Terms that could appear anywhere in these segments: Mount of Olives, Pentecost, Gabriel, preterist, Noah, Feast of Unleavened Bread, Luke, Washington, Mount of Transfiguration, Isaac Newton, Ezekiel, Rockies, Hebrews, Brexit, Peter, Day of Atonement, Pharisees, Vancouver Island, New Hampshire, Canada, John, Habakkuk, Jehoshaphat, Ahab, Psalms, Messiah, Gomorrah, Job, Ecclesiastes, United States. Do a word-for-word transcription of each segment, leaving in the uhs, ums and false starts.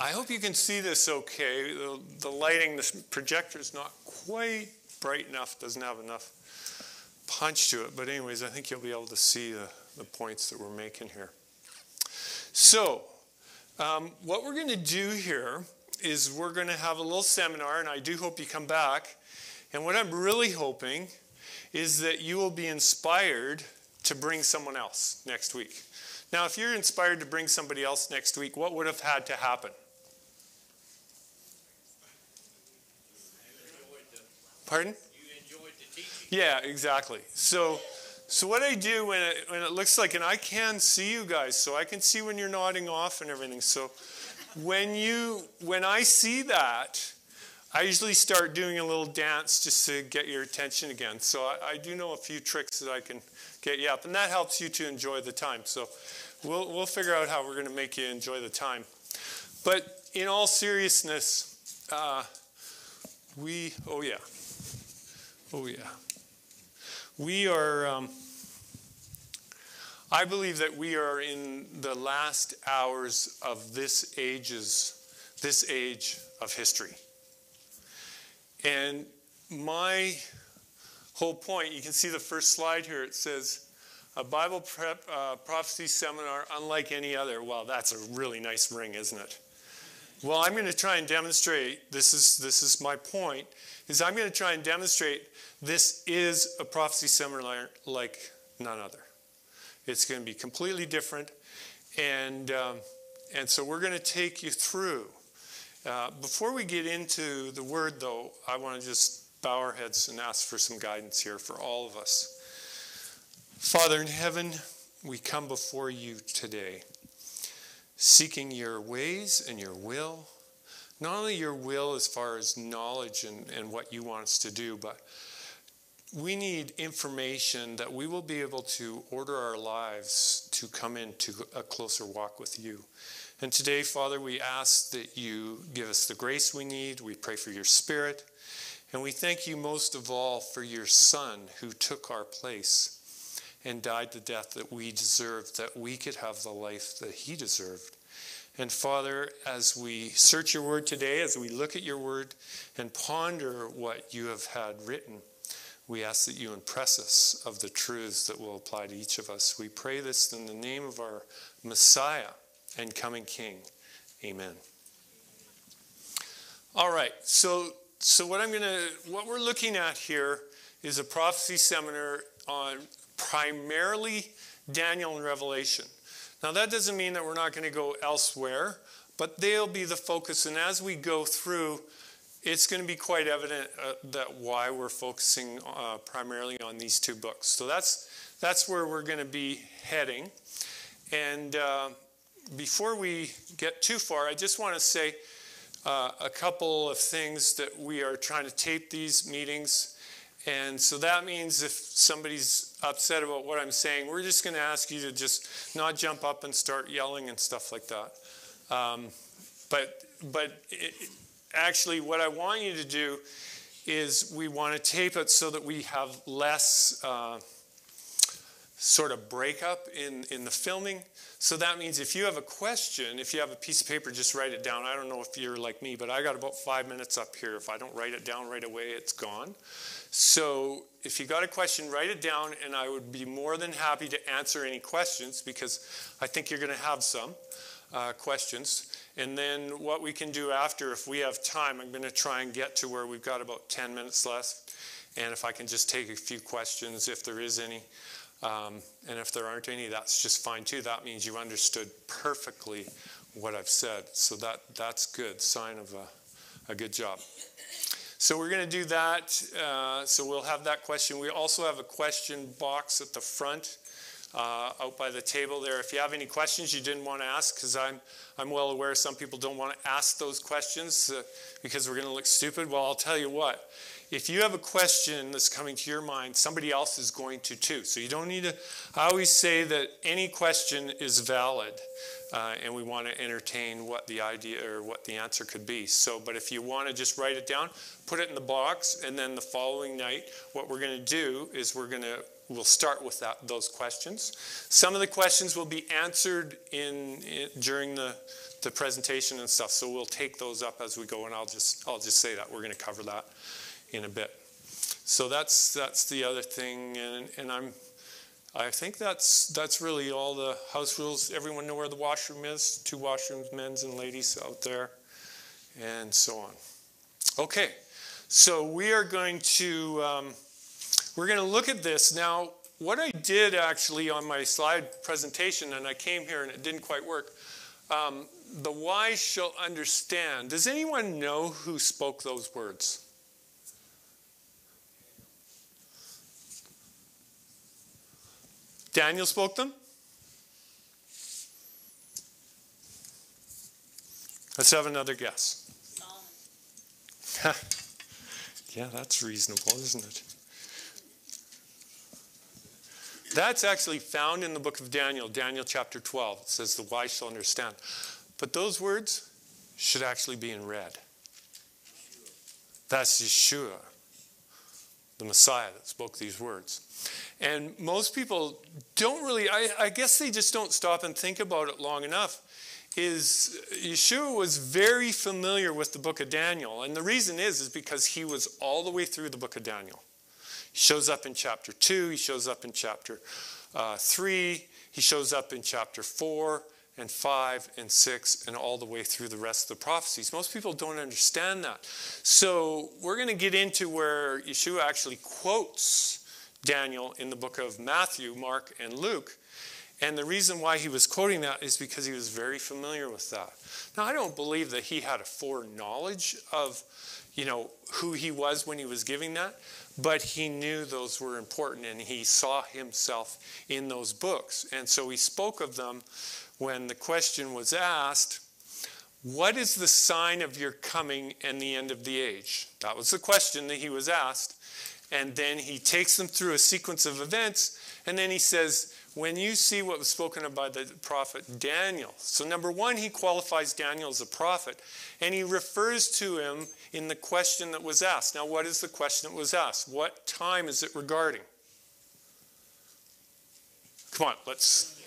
I hope you can see this okay. The, the lighting, the projector's not quite bright enough, doesn't have enough punch to it. But anyways, I think you'll be able to see the, the points that we're making here. So, um, what we're going to do here is we're going to have a little seminar, and I do hope you come back. And what I'm really hoping is that you will be inspired to bring someone else next week. Now, if you're inspired to bring somebody else next week, what would have had to happen? Pardon? You enjoyed the teaching. Yeah, exactly. So, so what I do when it, when it looks like, and I can see you guys, so I can see when you're nodding off and everything. So when you, when I see that, I usually start doing a little dance just to get your attention again. So I, I do know a few tricks that I can get you up, and that helps you to enjoy the time. So we'll, we'll figure out how we're going to make you enjoy the time. But in all seriousness, uh, we, oh yeah, oh yeah. We are, um, I believe that we are in the last hours of this age's, this age of history. And my whole point, you can see the first slide here, it says, a Bible prep, uh, prophecy seminar unlike any other. Well, that's a really nice ring, isn't it? Well, I'm going to try and demonstrate, this is, this is my point, is I'm going to try and demonstrate this is a prophecy seminar like none other. It's going to be completely different. And, um, and so we're going to take you through. Uh, before we get into the word, though, I want to just bow our heads and ask for some guidance here for all of us. Father in heaven, we come before you today, seeking your ways and your will. Not only your will as far as knowledge and, and what you want us to do, but we need information that we will be able to order our lives to come into a closer walk with you. And today, Father, we ask that you give us the grace we need. We pray for your Spirit. And we thank you most of all for your Son who took our place and died the death that we deserved, that we could have the life that he deserved. And Father, as we search your word today, as we look at your word and ponder what you have had written, we ask that you impress us of the truths that will apply to each of us. We pray this in the name of our Messiah and coming King. Amen. All right. So, so what I'm going to, what we're looking at here is a prophecy seminar on primarily Daniel and Revelation. Now, that doesn't mean that we're not going to go elsewhere, but they'll be the focus. And as we go through, it's going to be quite evident uh, that why we're focusing uh, primarily on these two books. So that's, that's where we're going to be heading. And, uh, before we get too far, I just want to say uh, a couple of things that we are trying to tape these meetings. And so that means if somebody's upset about what I'm saying, we're just going to ask you to just not jump up and start yelling and stuff like that. Um, but but it, actually what I want you to do is we want to tape it so that we have less uh, sort of breakup in, in the filming. So that means if you have a question, if you have a piece of paper, just write it down. I don't know if you're like me, but I got about five minutes up here. If I don't write it down right away, it's gone. So if you got a question, write it down, and I would be more than happy to answer any questions because I think you're going to have some uh, questions. And then what we can do after, if we have time, I'm going to try and get to where we've got about ten minutes left. And if I can just take a few questions, if there is any. Um, and if there aren't any, that's just fine too. That means you understood perfectly what I've said. So that, that's good. Sign of a, a good job. So we're going to do that. Uh, so we'll have that question. We also have a question box at the front uh, out by the table there. If you have any questions you didn't want to ask, because I'm, I'm well aware some people don't want to ask those questions uh, because we're going to look stupid. Well, I'll tell you what. If you have a question that's coming to your mind, somebody else is going to too. So you don't need to, I always say that any question is valid uh, and we want to entertain what the idea or what the answer could be. So, but if you want to just write it down, put it in the box, and then the following night, what we're going to do is we're going to We'll start with that, those questions. Some of the questions will be answered in, in during the, the presentation and stuff, so we'll take those up as we go, and I'll just I'll just say that we're going to cover that in a bit. So that's that's the other thing, and and I'm I think that's that's really all the house rules. Everyone know where the washroom is? Two washrooms, men's and ladies, out there, and so on. Okay, so we are going to. Um, We're going to look at this. Now, what I did actually on my slide presentation, and I came here and it didn't quite work, um, the wise shall understand. Does anyone know who spoke those words? Daniel spoke them? Let's have another guess. Solomon. Yeah, that's reasonable, isn't it? That's actually found in the book of Daniel, Daniel chapter twelve. It says the wise shall understand. But those words should actually be in red. That's Yeshua, the Messiah that spoke these words. And most people don't really, I, I guess they just don't stop and think about it long enough. Is Yeshua was very familiar with the book of Daniel. And the reason is, is because he was all the way through the book of Daniel. He shows up in chapter two, he shows up in chapter uh, three, he shows up in chapter four and five and six and all the way through the rest of the prophecies. Most people don't understand that. So we're going to get into where Yeshua actually quotes Daniel in the book of Matthew, Mark, and Luke. And the reason why he was quoting that is because he was very familiar with that. Now, I don't believe that he had a foreknowledge of, you know, who he was when he was giving that. But he knew those were important, and he saw himself in those books. And so he spoke of them when the question was asked, what is the sign of your coming and the end of the age? That was the question that he was asked. And then he takes them through a sequence of events, and then he says, when you see what was spoken of by the prophet Daniel. So number one, he qualifies Daniel as a prophet, and he refers to him in the question that was asked. Now, what is the question that was asked? What time is it regarding? Come on, let's...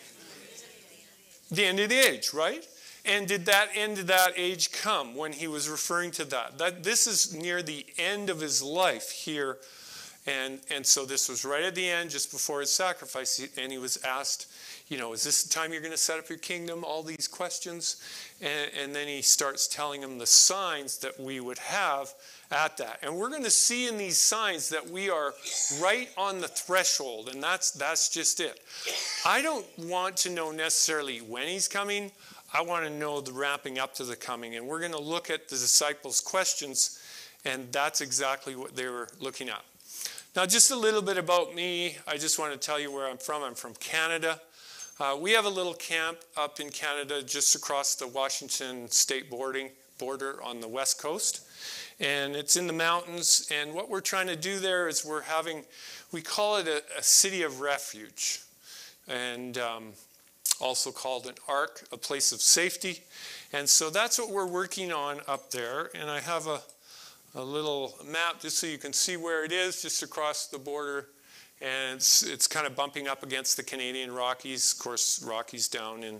The end of the age, right? And did that end of that age come when he was referring to that? That this is near the end of his life here. And, and so this was right at the end, just before his sacrifice, and he was asked, you know, is this the time you're going to set up your kingdom? All these questions. And, and then he starts telling him the signs that we would have at that. And we're going to see in these signs that we are right on the threshold, and that's, that's just it. I don't want to know necessarily when he's coming. I want to know the ramping up to the coming. And we're going to look at the disciples' questions, and that's exactly what they were looking at. Now, just a little bit about me. I just want to tell you where I'm from. I'm from Canada. Uh, we have a little camp up in Canada just across the Washington state boarding, border on the west coast. And it's in the mountains. And what we're trying to do there is we're having, we call it a, a city of refuge. And um, also called an ark, a place of safety. And so that's what we're working on up there. And I have a A little map just so you can see where it is, just across the border, and it's, it's kind of bumping up against the Canadian Rockies, of course, Rockies down in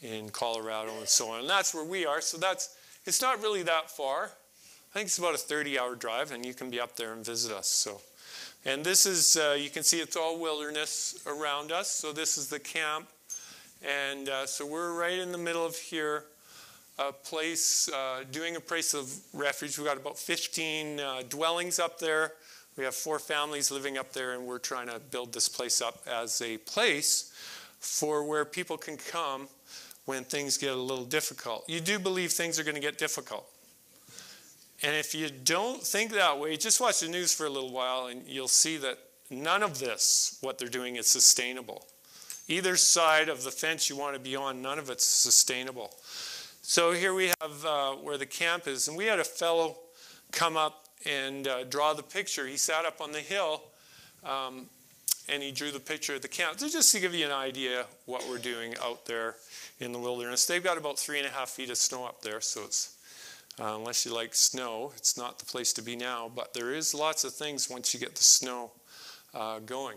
in Colorado and so on. And that's where we are, so that's it's not really that far. I think it's about a thirty-hour drive, and you can be up there and visit us. So, and this is uh, you can see it's all wilderness around us. So this is the camp, and uh, so we're right in the middle of here. A place, uh, doing a place of refuge. We've got about fifteen uh, dwellings up there. We have four families living up there, and we're trying to build this place up as a place for where people can come when things get a little difficult. You do believe things are going to get difficult. And if you don't think that way, just watch the news for a little while, and you'll see that none of this, what they're doing, is sustainable. Either side of the fence you want to be on, none of it's sustainable. So here we have uh, where the camp is, and we had a fellow come up and uh, draw the picture. He sat up on the hill, um, and he drew the picture of the camp. So just to give you an idea what we're doing out there in the wilderness. They've got about three and a half feet of snow up there, so it's, uh, unless you like snow, it's not the place to be now. But there is lots of things once you get the snow uh, going.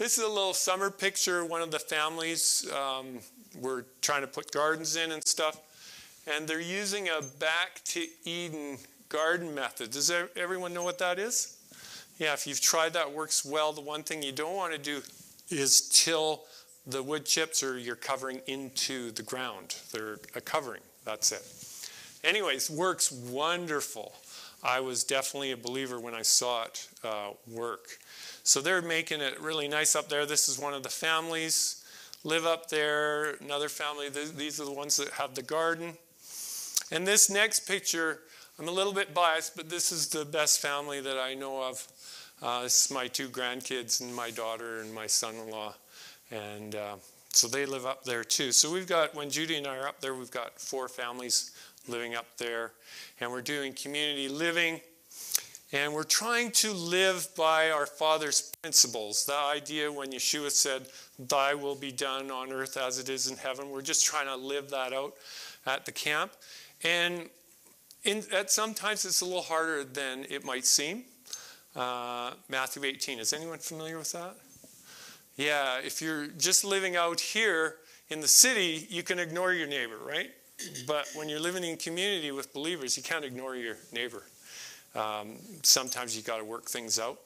This is a little summer picture. One of the families um, were trying to put gardens in and stuff. And they're using a back to Eden garden method. Does everyone know what that is? Yeah, if you've tried that, works well. The one thing you don't want to do is till the wood chips or your covering into the ground. They're a covering, that's it. Anyways, works wonderful. I was definitely a believer when I saw it uh, work. So they're making it really nice up there. This is one of the families live up there. Another family, th these are the ones that have the garden. And this next picture, I'm a little bit biased, but this is the best family that I know of. Uh, this is my two grandkids and my daughter and my son-in-law. And uh, so they live up there too. So we've got, when Judy and I are up there, we've got four families living up there. And we're doing community living. And we're trying to live by our Father's principles. The idea when Yeshua said, "Thy will be done on earth as it is in heaven." We're just trying to live that out at the camp. And in, at sometimes it's a little harder than it might seem. Uh, Matthew eighteen. Is anyone familiar with that? Yeah, if you're just living out here in the city, you can ignore your neighbor, right? But when you're living in community with believers, you can't ignore your neighbor. Um, sometimes you got to work things out.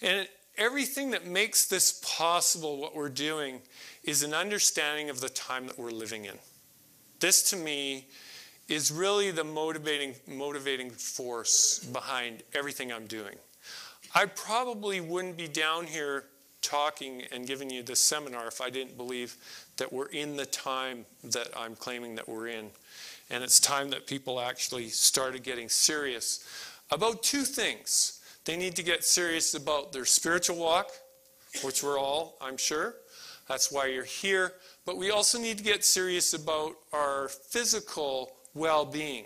And everything that makes this possible, what we're doing, is an understanding of the time that we're living in. This, to me, is really the motivating, motivating force behind everything I'm doing. I probably wouldn't be down here talking and giving you this seminar if I didn't believe that we're in the time that I'm claiming that we're in. And it's time that people actually started getting serious about two things. They need to get serious about their spiritual walk, which we're all, I'm sure. That's why you're here. But we also need to get serious about our physical well-being.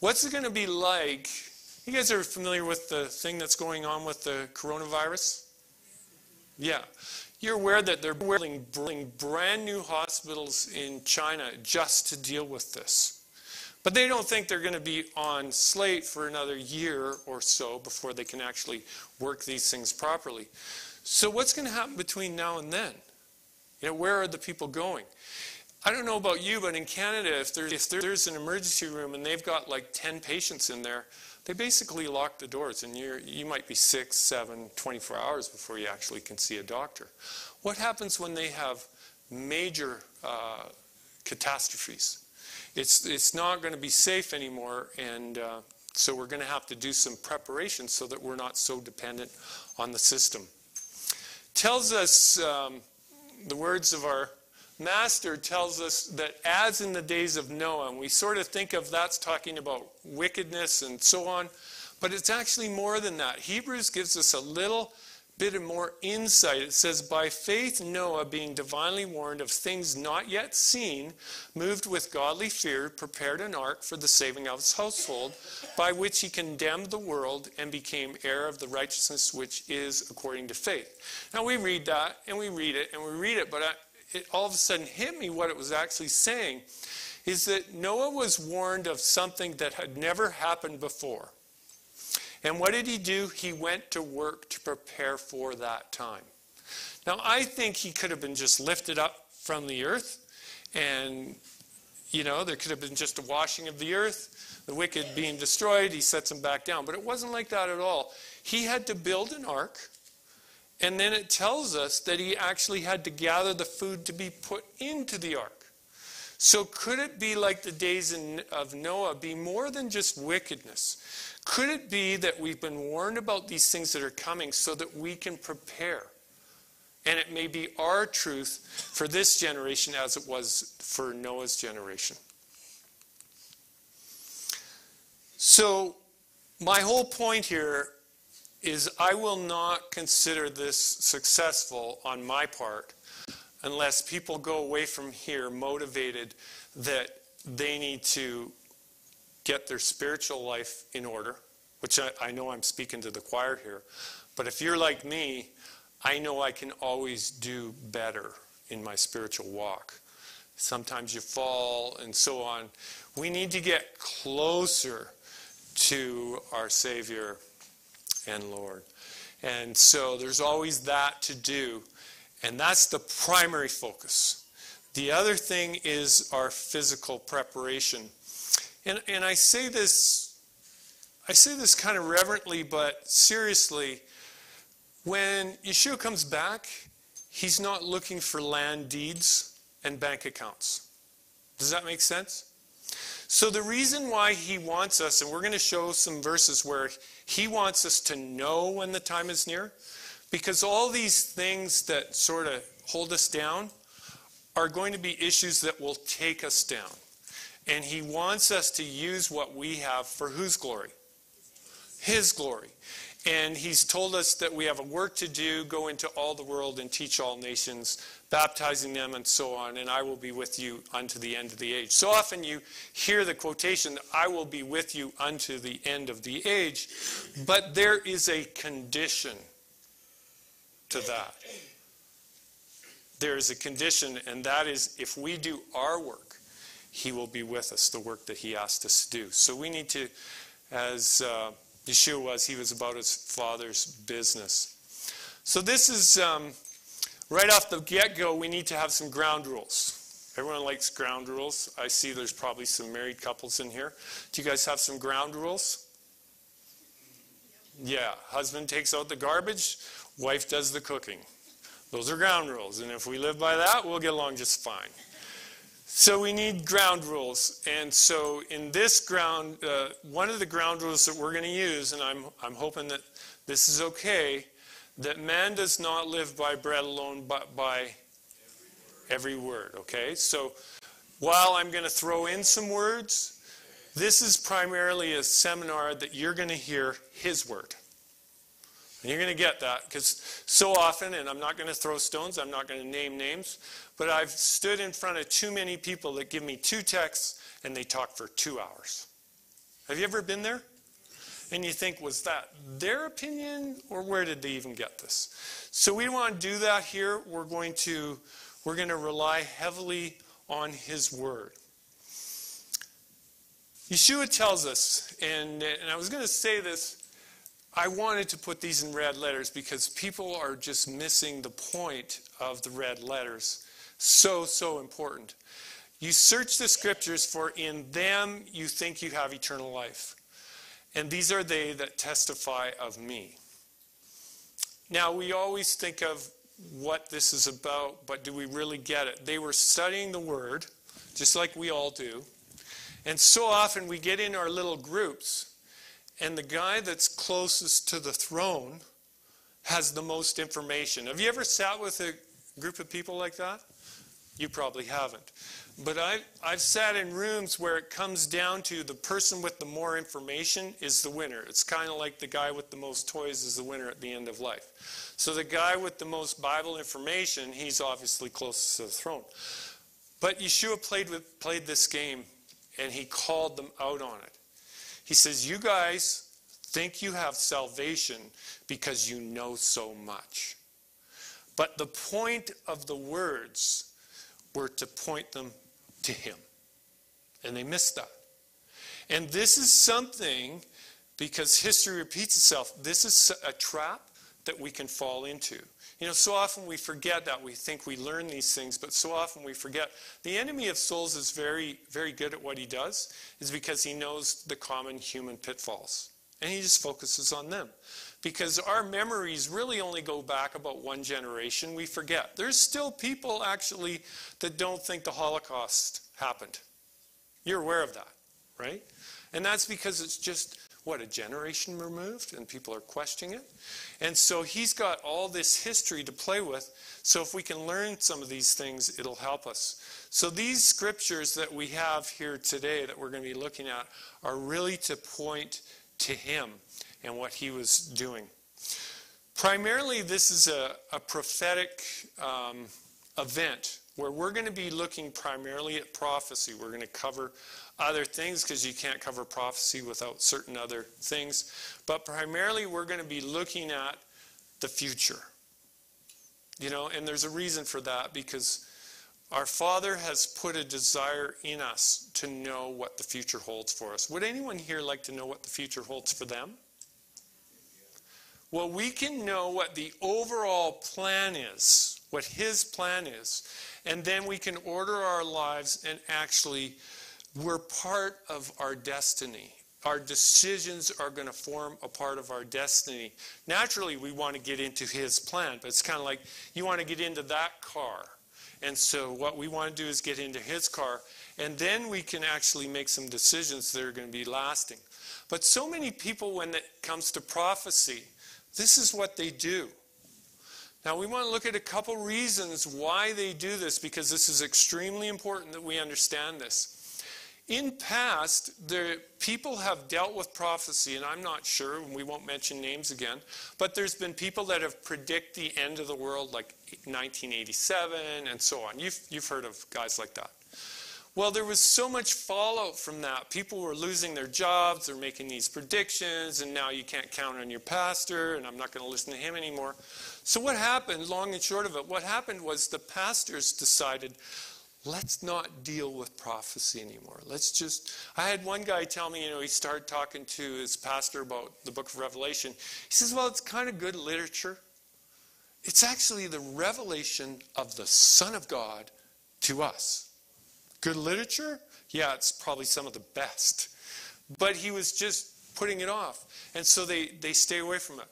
What's it going to be like? You guys are familiar with the thing that's going on with the coronavirus? Yeah. You're aware that they're building brand new hospitals in China just to deal with this. But they don't think they're going to be on slate for another year or so before they can actually work these things properly. So what's going to happen between now and then? You know, where are the people going? I don't know about you, but in Canada, if there's, if there's an emergency room and they've got like ten patients in there, they basically lock the doors, and you're, you might be six, seven, twenty-four hours before you actually can see a doctor. What happens when they have major uh, catastrophes? It's, it's not going to be safe anymore, and uh, so we're going to have to do some preparation so that we're not so dependent on the system. Tells us, um, the words of our Master tells us that as in the days of Noah, and we sort of think of that's talking about wickedness and so on, but it's actually more than that. Hebrews gives us a little bit of more insight. It says, by faith Noah, being divinely warned of things not yet seen, moved with godly fear, prepared an ark for the saving of his household, by which he condemned the world and became heir of the righteousness which is according to faith. Now we read that, and we read it, and we read it, but I, it all of a sudden hit me what it was actually saying is that Noah was warned of something that had never happened before. And what did he do? He went to work to prepare for that time. Now, I think he could have been just lifted up from the earth, and, you know, there could have been just a washing of the earth, the wicked being destroyed, he sets them back down. But it wasn't like that at all. He had to build an ark. And then it tells us that he actually had to gather the food to be put into the ark. So could it be like the days in, of Noah, be more than just wickedness? Could it be that we've been warned about these things that are coming so that we can prepare? And it may be our truth for this generation as it was for Noah's generation. So my whole point here is I will not consider this successful on my part unless people go away from here motivated that they need to get their spiritual life in order, which I, I know I'm speaking to the choir here. But if you're like me, I know I can always do better in my spiritual walk. Sometimes you fall and so on. We need to get closer to our Savior and Lord. And so there's always that to do. And that's the primary focus. The other thing is our physical preparation. And, and I say this, I say this kind of reverently, but seriously, when Yeshua comes back, he's not looking for land deeds and bank accounts. Does that make sense? So the reason why he wants us, and we're going to show some verses where he wants us to know when the time is near, because all these things that sort of hold us down are going to be issues that will take us down. And he wants us to use what we have for whose glory? His glory. And he's told us that we have a work to do, go into all the world and teach all nations, baptizing them and so on, and I will be with you unto the end of the age. So often you hear the quotation, I will be with you unto the end of the age, but there is a condition to that. There is a condition, and that is if we do our work, he will be with us, the work that he asked us to do. So we need to, as... Uh, Yeshua was, he was about his Father's business. So this is, um, right off the get-go, we need to have some ground rules. Everyone likes ground rules. I see there's probably some married couples in here. Do you guys have some ground rules? Yeah, husband takes out the garbage, wife does the cooking. Those are ground rules, and if we live by that, we'll get along just fine. So we need ground rules, and so in this ground, uh, one of the ground rules that we're going to use, and I'm, I'm hoping that this is okay, that man does not live by bread alone, but by every word, every word okay? So while I'm going to throw in some words, this is primarily a seminar that you're going to hear his word. And you're going to get that, because so often, and I'm not going to throw stones, I'm not going to name names, but I've stood in front of too many people that give me two texts, and they talk for two hours. Have you ever been there? And you think, was that their opinion, or where did they even get this? So we want to do that here. We're going to, we're going to rely heavily on his word. Yeshua tells us, and, and I was going to say this, I wanted to put these in red letters because people are just missing the point of the red letters. So, so important. You search the scriptures, for in them you think you have eternal life. And these are they that testify of me. Now, we always think of what this is about, but do we really get it? They were studying the word, just like we all do. And so often we get in our little groups, and the guy that's closest to the throne has the most information. Have you ever sat with a group of people like that? You probably haven't. But I, I've sat in rooms where it comes down to the person with the more information is the winner. It's kind of like the guy with the most toys is the winner at the end of life. So the guy with the most Bible information, he's obviously closest to the throne. But Yeshua played, with, played this game, and he called them out on it. He says, you guys think you have salvation because you know so much. But the point of the words were to point them to him. And they missed that. And this is something, because history repeats itself, this is a trap that we can fall into. You know, so often we forget that. We think we learn these things, but so often we forget. The enemy of souls is very, very good at what he does, is because he knows the common human pitfalls. And he just focuses on them. Because our memories really only go back about one generation. We forget. There's still people, actually, that don't think the Holocaust happened. You're aware of that, right? And that's because it's just... what, a generation removed? And people are questioning it. And so he's got all this history to play with. So if we can learn some of these things, it'll help us. So these scriptures that we have here today that we're going to be looking at are really to point to him and what he was doing. Primarily, this is a, a prophetic um, event where we're going to be looking primarily at prophecy. We're going to cover other things because you can't cover prophecy without certain other things. But primarily we're going to be looking at the future. You know, and there's a reason for that, because our Father has put a desire in us to know what the future holds for us. Would anyone here like to know what the future holds for them? Well, we can know what the overall plan is, what his plan is, and then we can order our lives, and actually we're part of our destiny. Our decisions are going to form a part of our destiny. Naturally, we want to get into his plan, but it's kind of like you want to get into that car. And so what we want to do is get into his car, and then we can actually make some decisions that are going to be lasting. But so many people, when it comes to prophecy, this is what they do. Now, we want to look at a couple reasons why they do this, because this is extremely important that we understand this. In past, the people have dealt with prophecy, and I'm not sure, and we won't mention names again, but there's been people that have predicted the end of the world, like nineteen eighty-seven and so on. You've, you've heard of guys like that. Well, there was so much fallout from that. People were losing their jobs, they're making these predictions, and now you can't count on your pastor, and I'm not going to listen to him anymore. So what happened, long and short of it, what happened was the pastors decided, let's not deal with prophecy anymore. Let's just, I had one guy tell me, you know, he started talking to his pastor about the book of Revelation. He says, well, it's kind of good literature. It's actually the revelation of the Son of God to us. Good literature? Yeah, it's probably some of the best. But he was just putting it off. And so they, they stay away from it.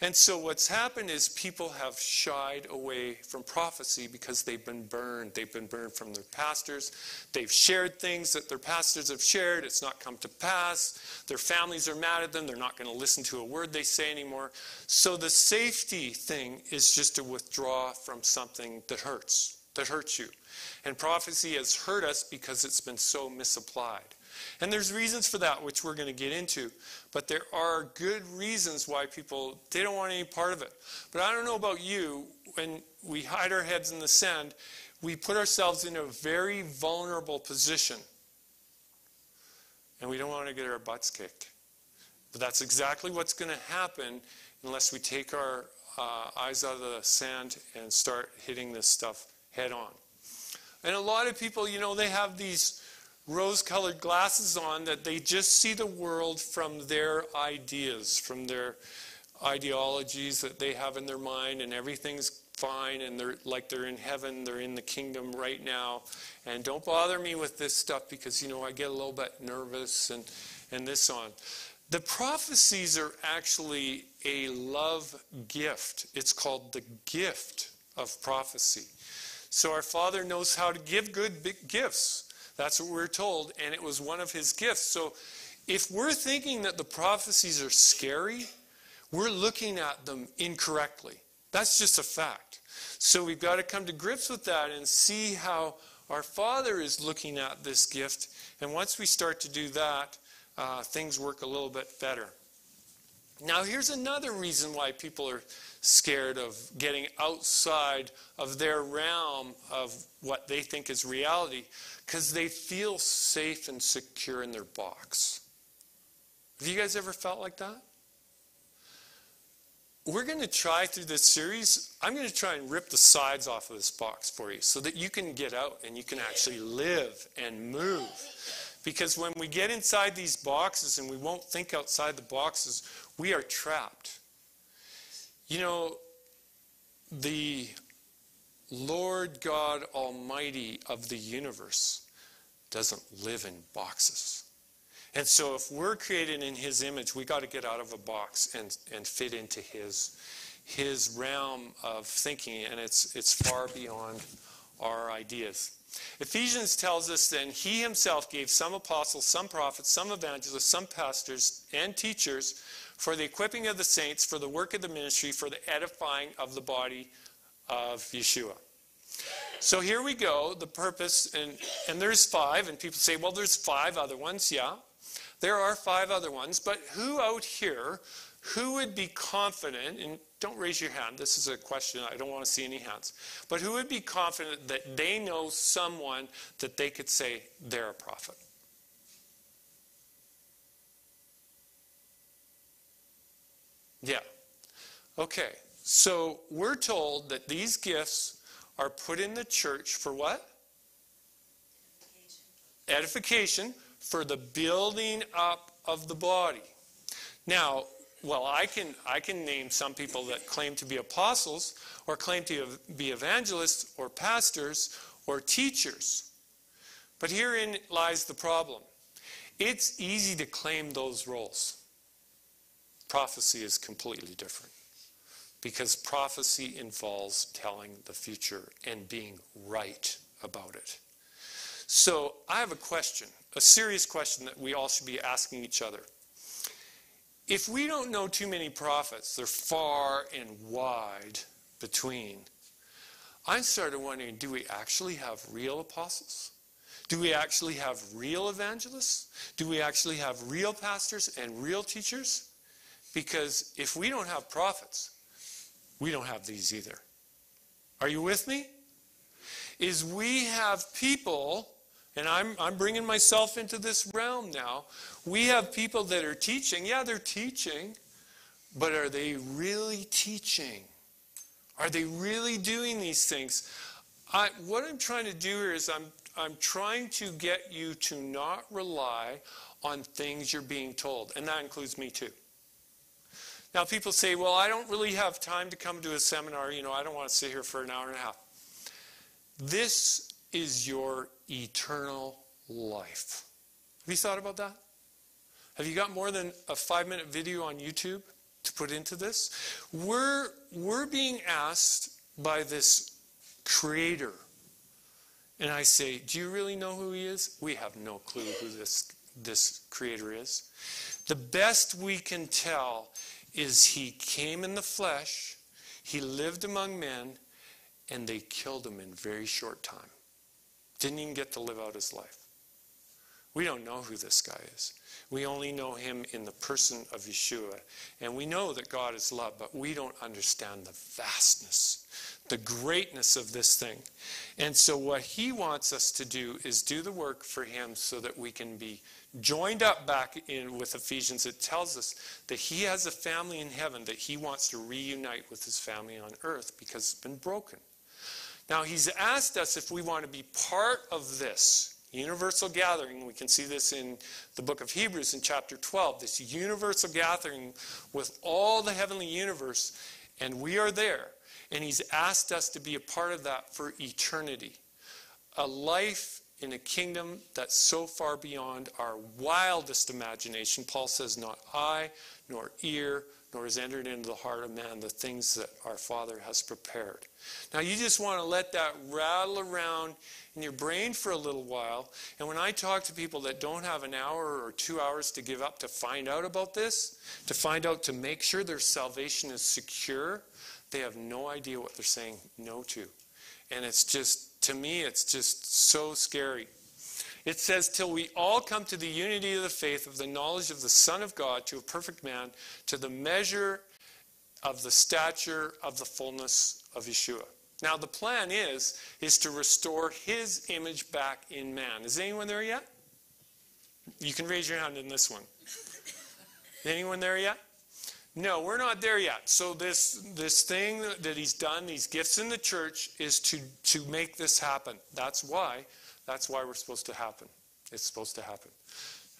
And so what's happened is people have shied away from prophecy because they've been burned. They've been burned from their pastors. They've shared things that their pastors have shared. It's not come to pass. Their families are mad at them. They're not going to listen to a word they say anymore. So the safety thing is just to withdraw from something that hurts, that hurts you. And prophecy has hurt us because it's been so misapplied. And there's reasons for that, which we're going to get into. But there are good reasons why people, they don't want any part of it. But I don't know about you, when we hide our heads in the sand, we put ourselves in a very vulnerable position. And we don't want to get our butts kicked. But that's exactly what's going to happen unless we take our uh, eyes out of the sand and start hitting this stuff head on. And a lot of people, you know, they have these rose-colored glasses on that they just see the world from their ideas, from their ideologies that they have in their mind, and everything's fine, and they're like they're in heaven, they're in the kingdom right now, and don't bother me with this stuff because, you know, I get a little bit nervous and, and this on. The prophecies are actually a love gift. It's called the gift of prophecy. So our Father knows how to give good big gifts. That's what we're told, and it was one of his gifts. So if we're thinking that the prophecies are scary, we're looking at them incorrectly. That's just a fact. So we've got to come to grips with that and see how our Father is looking at this gift. And once we start to do that, uh, things work a little bit better. Now, here's another reason why people are scared of getting outside of their realm of what they think is reality, because they feel safe and secure in their box. Have you guys ever felt like that? We're going to try through this series, I'm going to try and rip the sides off of this box for you so that you can get out and you can actually live and move. Because when we get inside these boxes and we won't think outside the boxes, we are trapped. You know, the Lord God Almighty of the universe doesn't live in boxes. And so if we're created in his image, we got to get out of a box and, and fit into his, his realm of thinking. And it's, it's far beyond our ideas. Ephesians tells us then, he himself gave some apostles, some prophets, some evangelists, some pastors and teachers for the equipping of the saints, for the work of the ministry, for the edifying of the body of Yeshua. So here we go, the purpose, and, and there's five, and people say, well, there's five other ones. Yeah, there are five other ones, but who out here, who would be confident, and don't raise your hand, this is a question, I don't want to see any hands, but who would be confident that they know someone that they could say they're a prophet? Yeah. Okay, so we're told that these gifts are put in the church for what? Edification. Edification, for the building up of the body. Now, well, I can, I can name some people that claim to be apostles or claim to be evangelists or pastors or teachers. But herein lies the problem. It's easy to claim those roles. Prophecy is completely different, because prophecy involves telling the future and being right about it. So I have a question, a serious question that we all should be asking each other. If we don't know too many prophets, they're far and wide between, I started wondering, do we actually have real apostles? Do we actually have real evangelists? Do we actually have real pastors and real teachers? Because if we don't have prophets, we don't have these either. Are you with me? Is we have people, and I'm, I'm bringing myself into this realm now, we have people that are teaching. Yeah, they're teaching, but are they really teaching? Are they really doing these things? I, what I'm trying to do here is I'm I'm trying to get you to not rely on things you're being told. And that includes me too. Now people say, well, I don't really have time to come to a seminar. You know, I don't want to sit here for an hour and a half. This is your eternal life. Have you thought about that? Have you got more than a five-minute video on YouTube to put into this? We're, we're being asked by this creator. And I say, do you really know who he is? We have no clue who this, this creator is. The best we can tell is he came in the flesh, he lived among men, and they killed him in a very short time. Didn't even get to live out his life. We don't know who this guy is. We only know him in the person of Yeshua. And we know that God is love, but we don't understand the vastness, the greatness of this thing. And so what he wants us to do is do the work for him so that we can be joined up back in with Ephesians. It tells us that he has a family in heaven that he wants to reunite with his family on earth because it's been broken. Now he's asked us if we want to be part of this universal gathering. We can see this in the book of Hebrews in chapter twelve, this universal gathering with all the heavenly universe, and we are there. And he's asked us to be a part of that for eternity. A life in a kingdom that's so far beyond our wildest imagination. Paul says, not eye, nor ear, nor is entered into the heart of man the things that our Father has prepared. Now you just want to let that rattle around in your brain for a little while. And when I talk to people that don't have an hour or two hours to give up to find out about this, to find out to make sure their salvation is secure, they have no idea what they're saying no to. And it's just, to me, it's just so scary. It says, till we all come to the unity of the faith, of the knowledge of the Son of God, to a perfect man, to the measure of the stature of the fullness of Yeshua. Now the plan is, is to restore his image back in man. Is anyone there yet? You can raise your hand in this one. Anyone there yet? No, we're not there yet. So this, this thing that he's done, these gifts in the church, is to, to make this happen. That's why. That's why we're supposed to happen. It's supposed to happen.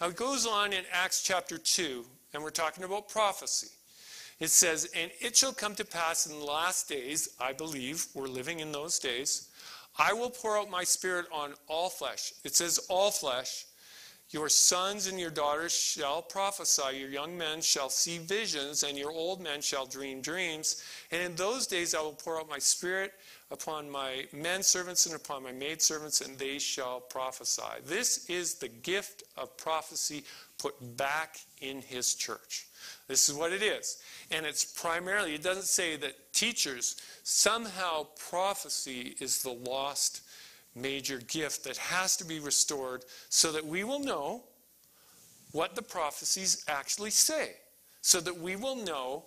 Now it goes on in Acts chapter two, and we're talking about prophecy. It says, and it shall come to pass in the last days, I believe, we're living in those days, I will pour out my spirit on all flesh. It says all flesh. Your sons and your daughters shall prophesy, your young men shall see visions, and your old men shall dream dreams. And in those days I will pour out my spirit upon my men servants and upon my maid servants, and they shall prophesy. This is the gift of prophecy put back in his church. This is what it is. And it's primarily, it doesn't say that teachers, somehow prophecy is the lost major gift that has to be restored so that we will know what the prophecies actually say, so that we will know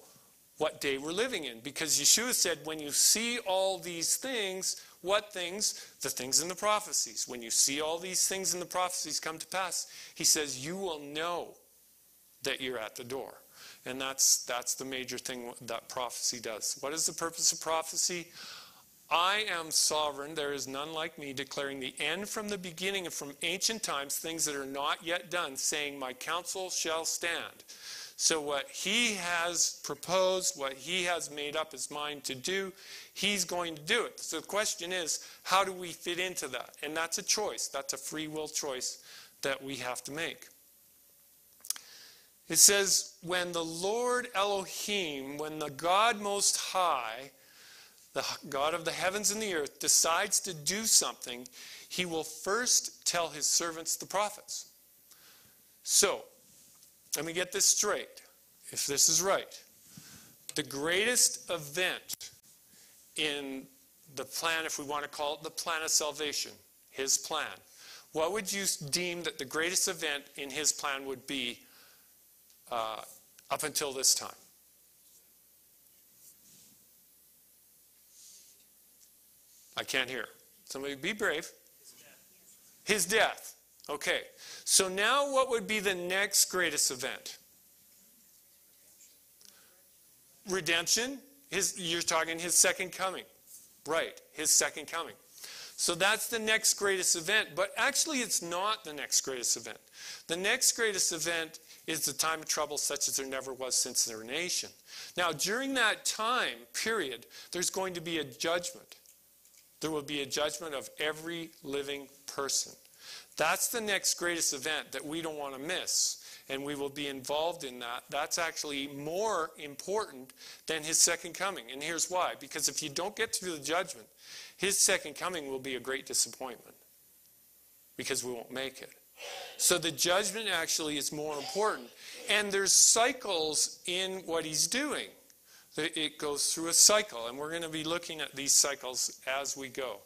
what day we're living in. Because Yeshua said, when you see all these things, what things? The things in the prophecies. When you see all these things in the prophecies come to pass, he says, you will know that you're at the door. And that's, that's the major thing that prophecy does. What is the purpose of prophecy? I am sovereign, there is none like me, declaring the end from the beginning and from ancient times, things that are not yet done, saying, my counsel shall stand. So what he has proposed, what he has made up his mind to do, he's going to do it. So the question is, how do we fit into that? And that's a choice. That's a free will choice that we have to make. It says, when the Lord Elohim, when the God Most High, the God of the heavens and the earth, decides to do something, he will first tell his servants, the prophets. So, let me get this straight, if this is right. The greatest event in the plan, if we want to call it the plan of salvation, his plan. What would you deem that the greatest event in his plan would be uh, up until this time? I can't hear. Somebody be brave. His death. His death. Okay, so now what would be the next greatest event? Redemption. His, you're talking his second coming. Right, his second coming. So that's the next greatest event, but actually it's not the next greatest event. The next greatest event is the time of trouble such as there never was since their nation. Now, during that time period, there's going to be a judgment. There will be a judgment of every living person. That's the next greatest event that we don't want to miss, and we will be involved in that. That's actually more important than his second coming, and here's why. Because if you don't get through the judgment, his second coming will be a great disappointment because we won't make it. So the judgment actually is more important, and there's cycles in what he's doing. It goes through a cycle, and we're going to be looking at these cycles as we go.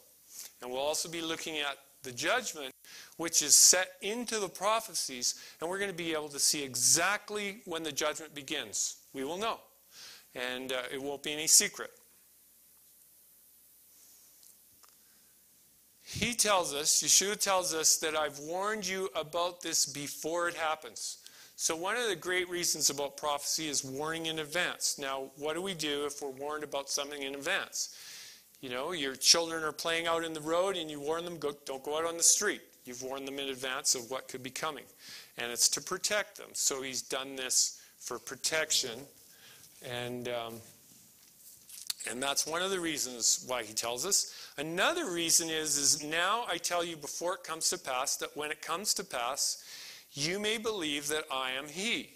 And we'll also be looking at the judgment, which is set into the prophecies, and we're going to be able to see exactly when the judgment begins. We will know, and uh, it won't be any secret. He tells us, Yeshua tells us, that I've warned you about this before it happens. So one of the great reasons about prophecy is warning in advance. Now, what do we do if we're warned about something in advance? You know, your children are playing out in the road and you warn them, go, don't go out on the street. You've warned them in advance of what could be coming. And it's to protect them. So he's done this for protection. And, um, and that's one of the reasons why he tells us. Another reason is, is now I tell you before it comes to pass, that when it comes to pass, you may believe that I am he.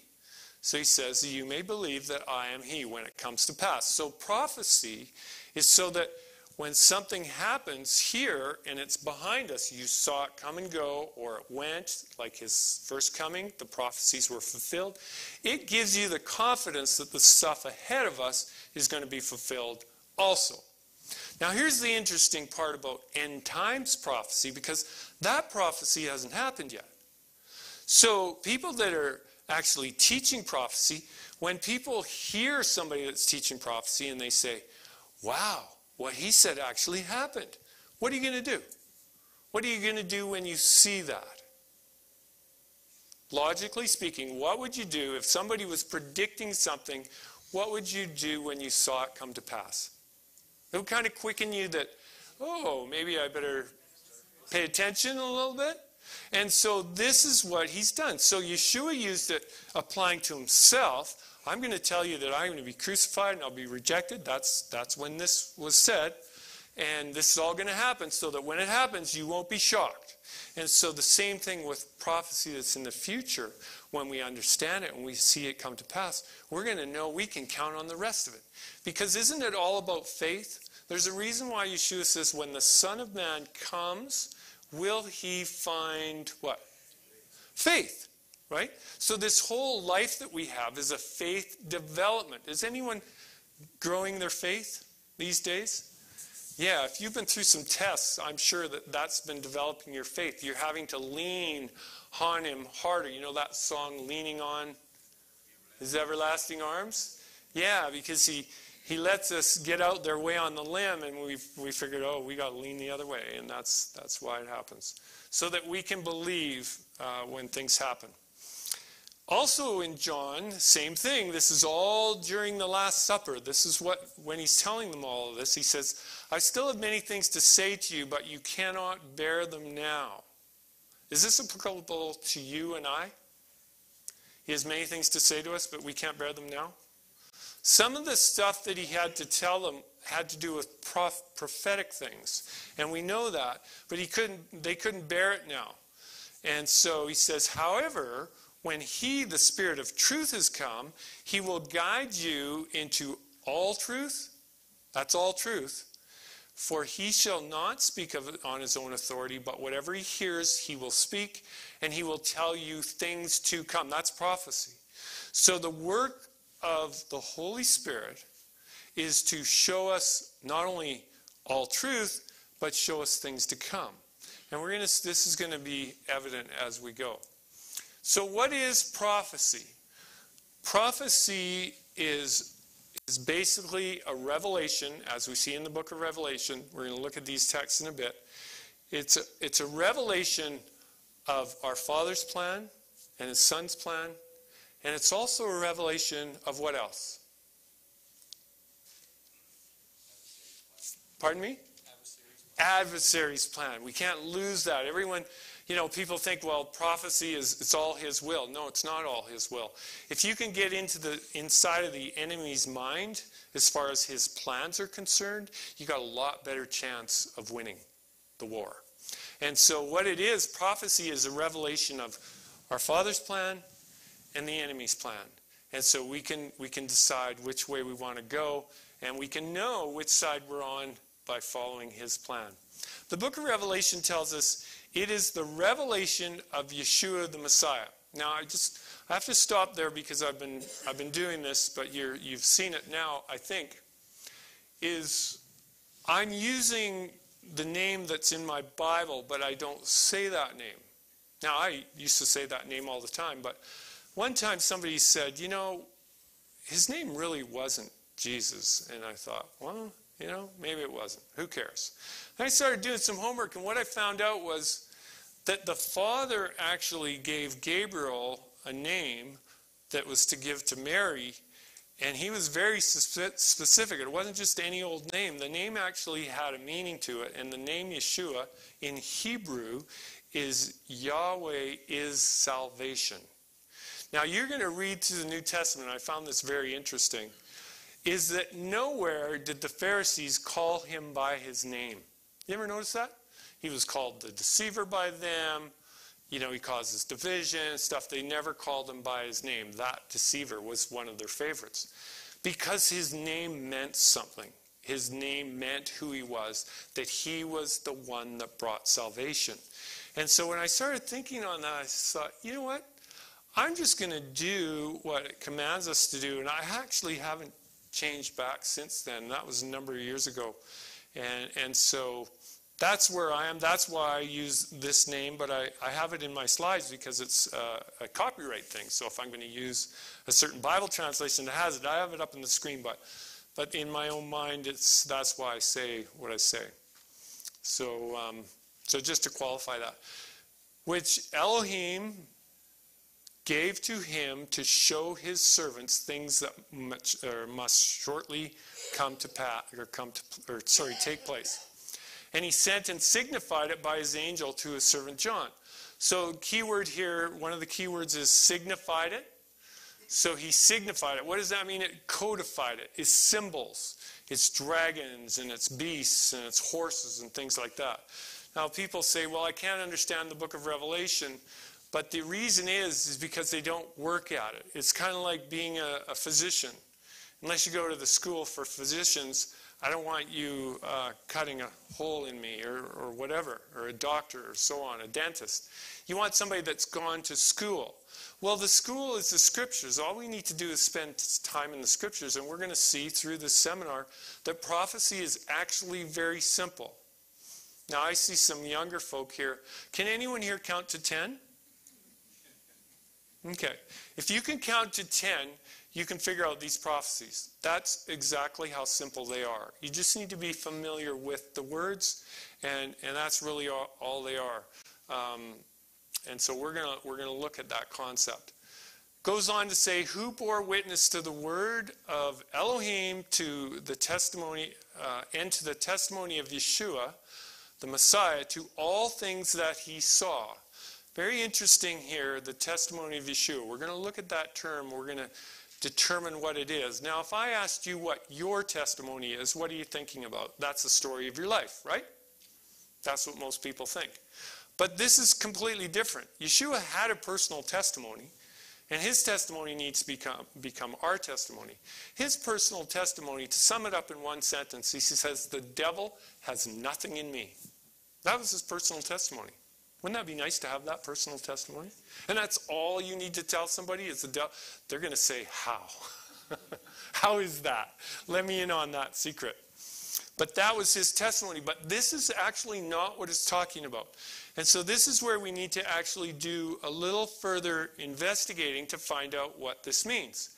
So he says, you may believe that I am he when it comes to pass. So prophecy is so that when something happens here and it's behind us, you saw it come and go, or it went, like his first coming, the prophecies were fulfilled. It gives you the confidence that the stuff ahead of us is going to be fulfilled also. Now here's the interesting part about end times prophecy, because that prophecy hasn't happened yet. So people that are actually teaching prophecy, when people hear somebody that's teaching prophecy and they say, wow, what he said actually happened. What are you going to do? What are you going to do when you see that? Logically speaking, what would you do if somebody was predicting something? What would you do when you saw it come to pass? It would kind of quicken you that, oh, maybe I better pay attention a little bit. And so this is what he's done. So Yeshua used it applying to himself. I'm going to tell you that I'm going to be crucified and I'll be rejected. That's, that's when this was said. And this is all going to happen so that when it happens, you won't be shocked. And so the same thing with prophecy that's in the future, when we understand it and we see it come to pass, we're going to know we can count on the rest of it. Because isn't it all about faith? There's a reason why Yeshua says, when the Son of Man comes, will he find what? Faith. Right? So this whole life that we have is a faith development. Is anyone growing their faith these days? Yeah, if you've been through some tests, I'm sure that that's been developing your faith. You're having to lean on him harder. You know that song, Leaning on His Everlasting Arms? Yeah, because he, he lets us get out their way on the limb, and we we figured, oh, we got to lean the other way, and that's, that's why it happens. So that we can believe uh, when things happen. Also in John, same thing. This is all during the Last Supper. This is what, when he's telling them all of this, he says, I still have many things to say to you, but you cannot bear them now. Is this applicable to you and I? He has many things to say to us, but we can't bear them now. Some of the stuff that he had to tell them had to do with prof- prophetic things, and we know that, but he couldn't, they couldn't bear it now. And so he says, however, when he, the Spirit of truth, has come, he will guide you into all truth. That's all truth. For he shall not speak of, on his own authority, but whatever he hears, he will speak, and he will tell you things to come. That's prophecy. So the work of the Holy Spirit is to show us not only all truth, but show us things to come. And we're going to, this is going to be evident as we go. So what is prophecy? Prophecy is is basically a revelation, as we see in the book of Revelation. We're going to look at these texts in a bit. It's a, it's a revelation of our Father's plan and His Son's plan, and it's also a revelation of what else? Pardon me? Adversary's plan. We can't lose that. Everyone, you know, people think, well, prophecy is, it's all his will. No, it's not all his will. If you can get into the inside of the enemy's mind, as far as his plans are concerned, you got a lot better chance of winning the war. And so what it is, prophecy is a revelation of our Father's plan and the enemy's plan. And so we can, we can decide which way we want to go, and we can know which side we're on by following his plan. The book of Revelation tells us it is the revelation of Yeshua the Messiah. Now I just I have to stop there because I've been I've been doing this, but you're you've seen it now, I think. Is I'm using the name that's in my Bible, but I don't say that name. Now I used to say that name all the time, but one time somebody said, you know, his name really wasn't Jesus, and I thought, well, you know, maybe it wasn't. Who cares? And I started doing some homework, and what I found out was that the Father actually gave Gabriel a name that was to give to Mary, and he was very specific. It wasn't just any old name. The name actually had a meaning to it, and the name Yeshua in Hebrew is Yahweh is salvation. Now, you're going to read through the New Testament. I found this very interesting. Is that nowhere did the Pharisees call him by his name. You ever notice that? He was called the deceiver by them. You know, he causes division, stuff. They never called him by his name. That deceiver was one of their favorites. Because his name meant something. His name meant who he was, that he was the one that brought salvation. And so when I started thinking on that, I thought, you know what? I'm just going to do what it commands us to do. And I actually haven't changed back since then. That was a number of years ago, and and so that's where I am. That's why I use this name, but I, I have it in my slides because it's uh, a copyright thing. So if I'm going to use a certain Bible translation that has it, I have it up on the screen. But but in my own mind, it's that's why I say what I say. So um, so just to qualify that, which Elohim gave to him to show his servants things that much, or must shortly come to pass, or come to, or sorry, take place. And he sent and signified it by his angel to his servant John. So keyword here, one of the keywords is signified it. So he signified it. What does that mean? It codified it. It's symbols. It's dragons and it's beasts and it's horses and things like that. Now people say, well, I can't understand the book of Revelation. But the reason is, is because they don't work at it. It's kind of like being a, a physician. Unless you go to the school for physicians, I don't want you uh, cutting a hole in me or, or whatever, or a doctor or so on, a dentist. You want somebody that's gone to school. Well, the school is the scriptures. All we need to do is spend time in the scriptures, and we're going to see through this seminar that prophecy is actually very simple. Now, I see some younger folk here. Can anyone here count to ten? Okay, if you can count to ten, you can figure out these prophecies. That's exactly how simple they are. You just need to be familiar with the words, and, and that's really all, all they are. Um, and so we're gonna we're gonna look at that concept. Goes on to say, who bore witness to the word of Elohim, to the testimony, uh, and to the testimony of Yeshua, the Messiah, to all things that he saw. Very interesting here, the testimony of Yeshua. We're going to look at that term. We're going to determine what it is. Now, if I asked you what your testimony is, what are you thinking about? That's the story of your life, right? That's what most people think. But this is completely different. Yeshua had a personal testimony, and his testimony needs to become, become our testimony. His personal testimony, to sum it up in one sentence, he says, "The devil has nothing in me." That was his personal testimony. Wouldn't that be nice to have that personal testimony? And that's all you need to tell somebody is the devil. They're going to say, how? How is that? Let me in on that secret. But that was his testimony. But this is actually not what it's talking about. And so this is where we need to actually do a little further investigating to find out what this means.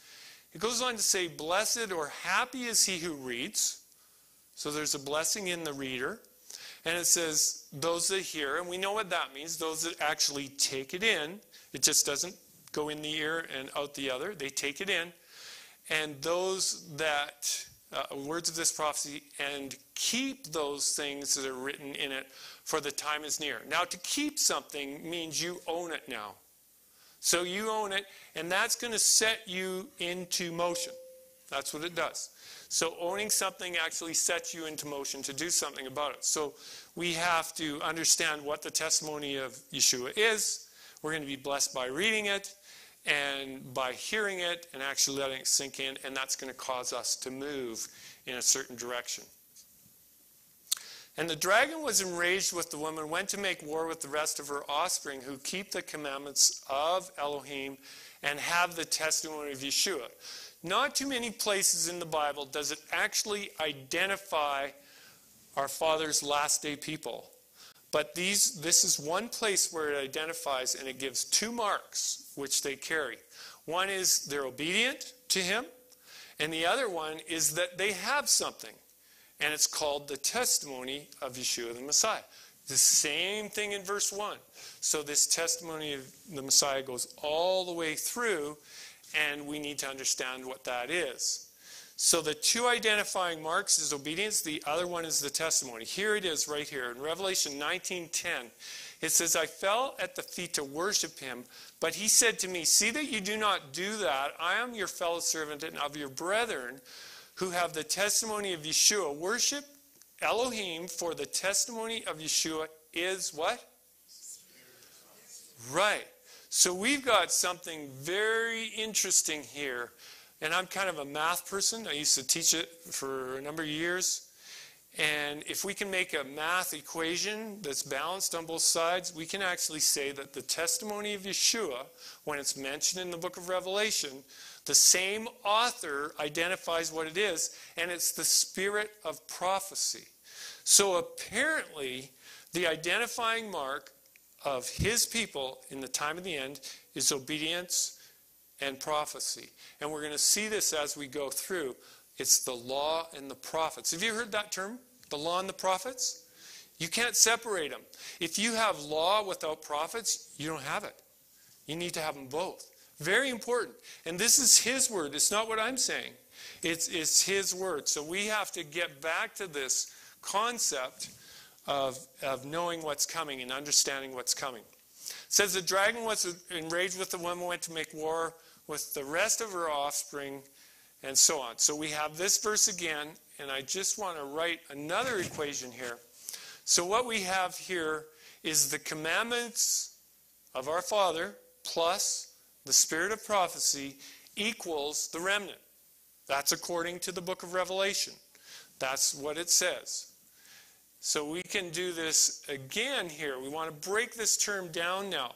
It goes on to say, blessed or happy is he who reads. So there's a blessing in the reader. And it says, those that hear, and we know what that means, those that actually take it in. It just doesn't go in the ear and out the other. They take it in. And those that, uh, words of this prophecy, and keep those things that are written in it, for the time is near. Now, to keep something means you own it now. So you own it, and that's going to set you into motion. That's what it does. So owning something actually sets you into motion to do something about it. So we have to understand what the testimony of Yeshua is. We're going to be blessed by reading it and by hearing it and actually letting it sink in. And that's going to cause us to move in a certain direction. And the dragon was enraged with the woman, went to make war with the rest of her offspring who keep the commandments of Elohim and have the testimony of Yeshua. Not too many places in the Bible does it actually identify our Father's last day people. But these, this is one place where it identifies, and it gives two marks which they carry. One is they're obedient to him, and the other one is that they have something. And it's called the testimony of Yeshua the Messiah. The same thing in verse one. So this testimony of the Messiah goes all the way through, and we need to understand what that is. So the two identifying marks is obedience. The other one is the testimony. Here it is right here. In Revelation nineteen ten, it says, I fell at the feet to worship him, but he said to me, see that you do not do that. I am your fellow servant and of your brethren who have the testimony of Yeshua. Worship Elohim, for the testimony of Yeshua is what? Right. So we've got something very interesting here. And I'm kind of a math person. I used to teach it for a number of years. And if we can make a math equation that's balanced on both sides, we can actually say that the testimony of Yeshua, when it's mentioned in the book of Revelation, the same author identifies what it is, and it's the spirit of prophecy. So apparently, the identifying mark of his people in the time of the end is obedience and prophecy. And we're going to see this as we go through. It's the law and the prophets. Have you heard that term? The law and the prophets? You can't separate them. If you have law without prophets, you don't have it. You need to have them both. Very important. And this is his word. It's not what I'm saying. It's, it's his word. So we have to get back to this concept Of, of knowing what's coming and understanding what's coming. It says the dragon was enraged with the woman, went to make war with the rest of her offspring, and so on. So we have this verse again, and I just want to write another equation here. So what we have here is the commandments of our Father plus the spirit of prophecy equals the remnant. That's according to the book of Revelation. That's what it says. So we can do this again here. We want to break this term down now.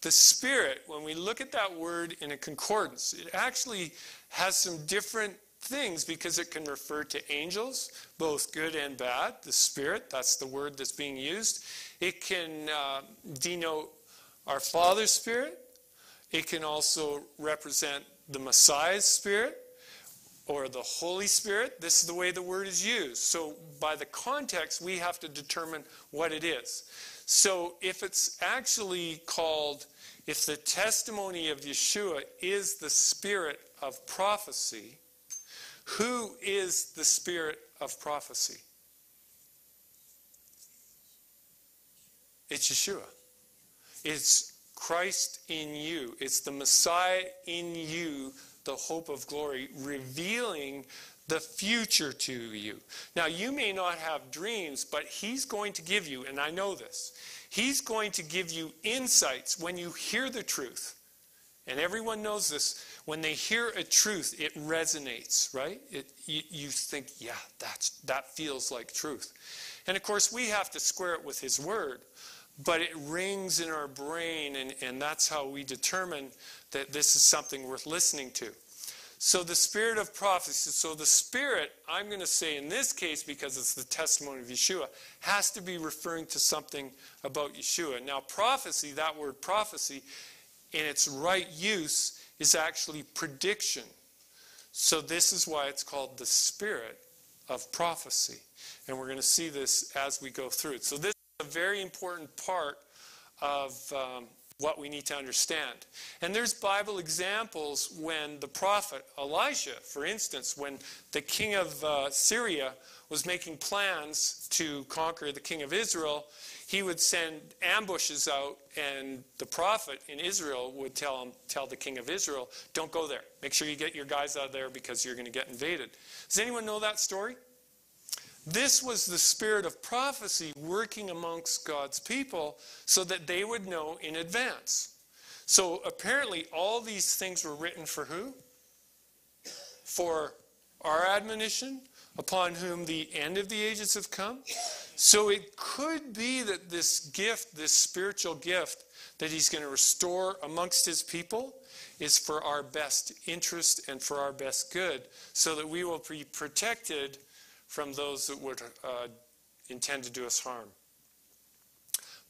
The Spirit, when we look at that word in a concordance, it actually has some different things because it can refer to angels, both good and bad. The Spirit, that's the word that's being used. It can uh, denote our Father's Spirit. It can also represent the Messiah's Spirit, or the Holy Spirit. This is the way the word is used. So by the context, we have to determine what it is. So if it's actually called, if the testimony of Yeshua is the spirit of prophecy, who is the spirit of prophecy? It's Yeshua. It's Christ in you. It's the Messiah in you, the hope of glory, revealing the future to you. Now, you may not have dreams, but he's going to give you, and I know this, he's going to give you insights when you hear the truth. And everyone knows this. When they hear a truth, it resonates, right? It, you, you think, yeah, that's, that feels like truth. And of course, we have to square it with his word. But it rings in our brain, and, and that's how we determine that this is something worth listening to. So the spirit of prophecy, so the spirit, I'm going to say in this case, because it's the testimony of Yeshua, has to be referring to something about Yeshua. Now prophecy, that word prophecy, in its right use, is actually prediction. So this is why it's called the spirit of prophecy. And we're going to see this as we go through it. So this a very important part of um, what we need to understand. And there's Bible examples when the prophet Elijah, for instance, when the king of uh, Syria was making plans to conquer the king of Israel, he would send ambushes out, and the prophet in Israel would tell him, tell the king of Israel, don't go there. Make sure you get your guys out of there because you're going to get invaded. Does anyone know that story? This was the spirit of prophecy working amongst God's people so that they would know in advance. So apparently all these things were written for who? For our admonition, upon whom the end of the ages have come. So it could be that this gift, this spiritual gift that he's going to restore amongst his people, is for our best interest and for our best good, so that we will be protected from those that would uh, intend to do us harm.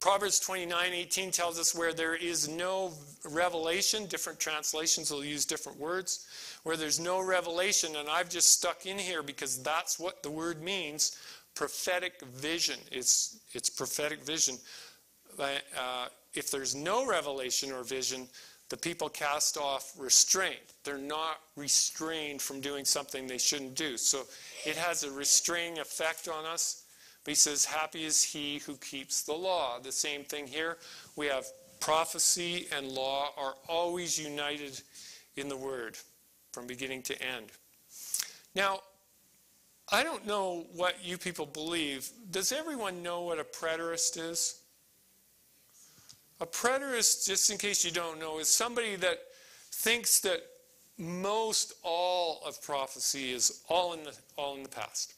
Proverbs twenty-nine eighteen tells us where there is no revelation, different translations will use different words, where there's no revelation, and I've just stuck in here because that's what the word means, prophetic vision. It's, it's prophetic vision. Uh, if there's no revelation or vision, the people cast off restraint. They're not restrained from doing something they shouldn't do. So it has a restraining effect on us. But he says, happy is he who keeps the law. The same thing here. We have prophecy and law are always united in the word from beginning to end. Now, I don't know what you people believe. Does everyone know what a preterist is? A preterist, just in case you don't know, is somebody that thinks that most all of prophecy is all in the, all in the past.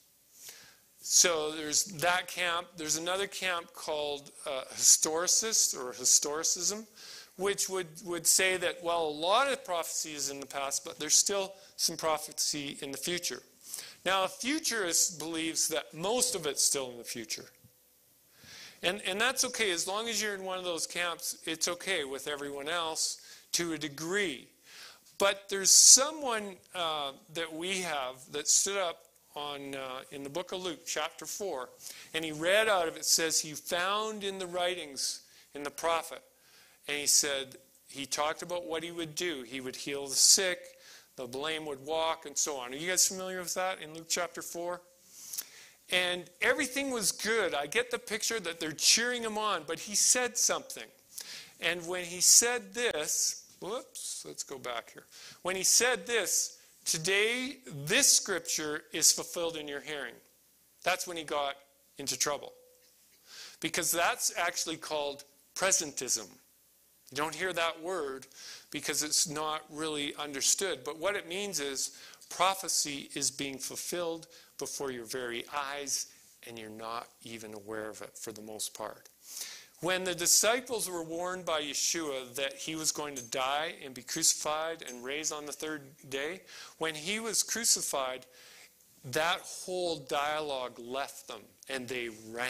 So there's that camp. There's another camp called uh, historicist or historicism, which would, would say that, well, a lot of prophecy is in the past, but there's still some prophecy in the future. Now, a futurist believes that most of it's still in the future. And, and that's okay. As long as you're in one of those camps, it's okay with everyone else to a degree. But there's someone uh, that we have that stood up on uh, in the book of Luke, chapter four, and he read out of it, says, he found in the writings, in the prophet, and he said, he talked about what he would do. He would heal the sick, the lame would walk, and so on. Are you guys familiar with that in Luke chapter four? And everything was good. I get the picture that they're cheering him on, but he said something. And when he said this, whoops, let's go back here. When he said this, today this scripture is fulfilled in your hearing. That's when he got into trouble. Because that's actually called presentism. You don't hear that word because it's not really understood. But what it means is prophecy is being fulfilled before your very eyes, and you're not even aware of it for the most part. When the disciples were warned by Yeshua that he was going to die and be crucified and raised on the third day, when he was crucified, that whole dialogue left them, and they ran.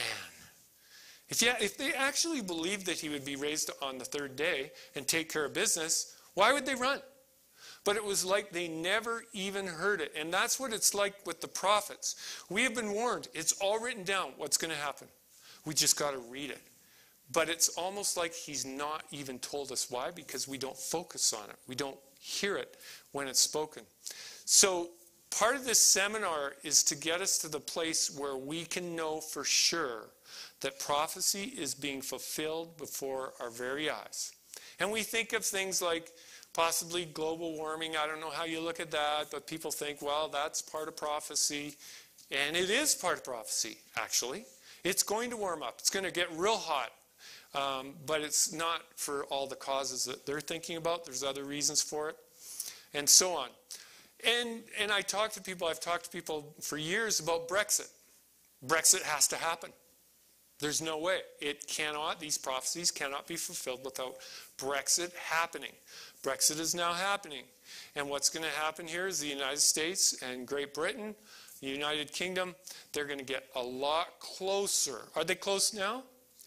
If, yeah, if they actually believed that he would be raised on the third day and take care of business, why would they run? But it was like they never even heard it. And that's what it's like with the prophets. We have been warned. It's all written down what's going to happen. We just got to read it. But it's almost like he's not even told us why, because we don't focus on it. We don't hear it when it's spoken. So Part of this seminar is to get us to the place where we can know for sure that prophecy is being fulfilled before our very eyes. And we think of things like possibly global warming. I don't know how you look at that, but people think, well, that's part of prophecy. And it is part of prophecy, actually. It's going to warm up. It's going to get real hot. Um, but it's not for all the causes that they're thinking about. There's other reasons for it, and so on. And, and I talk to people, I've talked to people for years about Brexit. Brexit has to happen. There's no way. It cannot, these prophecies cannot be fulfilled without Brexit happening. Brexit is now happening. And what's going to happen here is the United States and Great Britain, the United Kingdom, they're going to get a lot closer. Are they close now?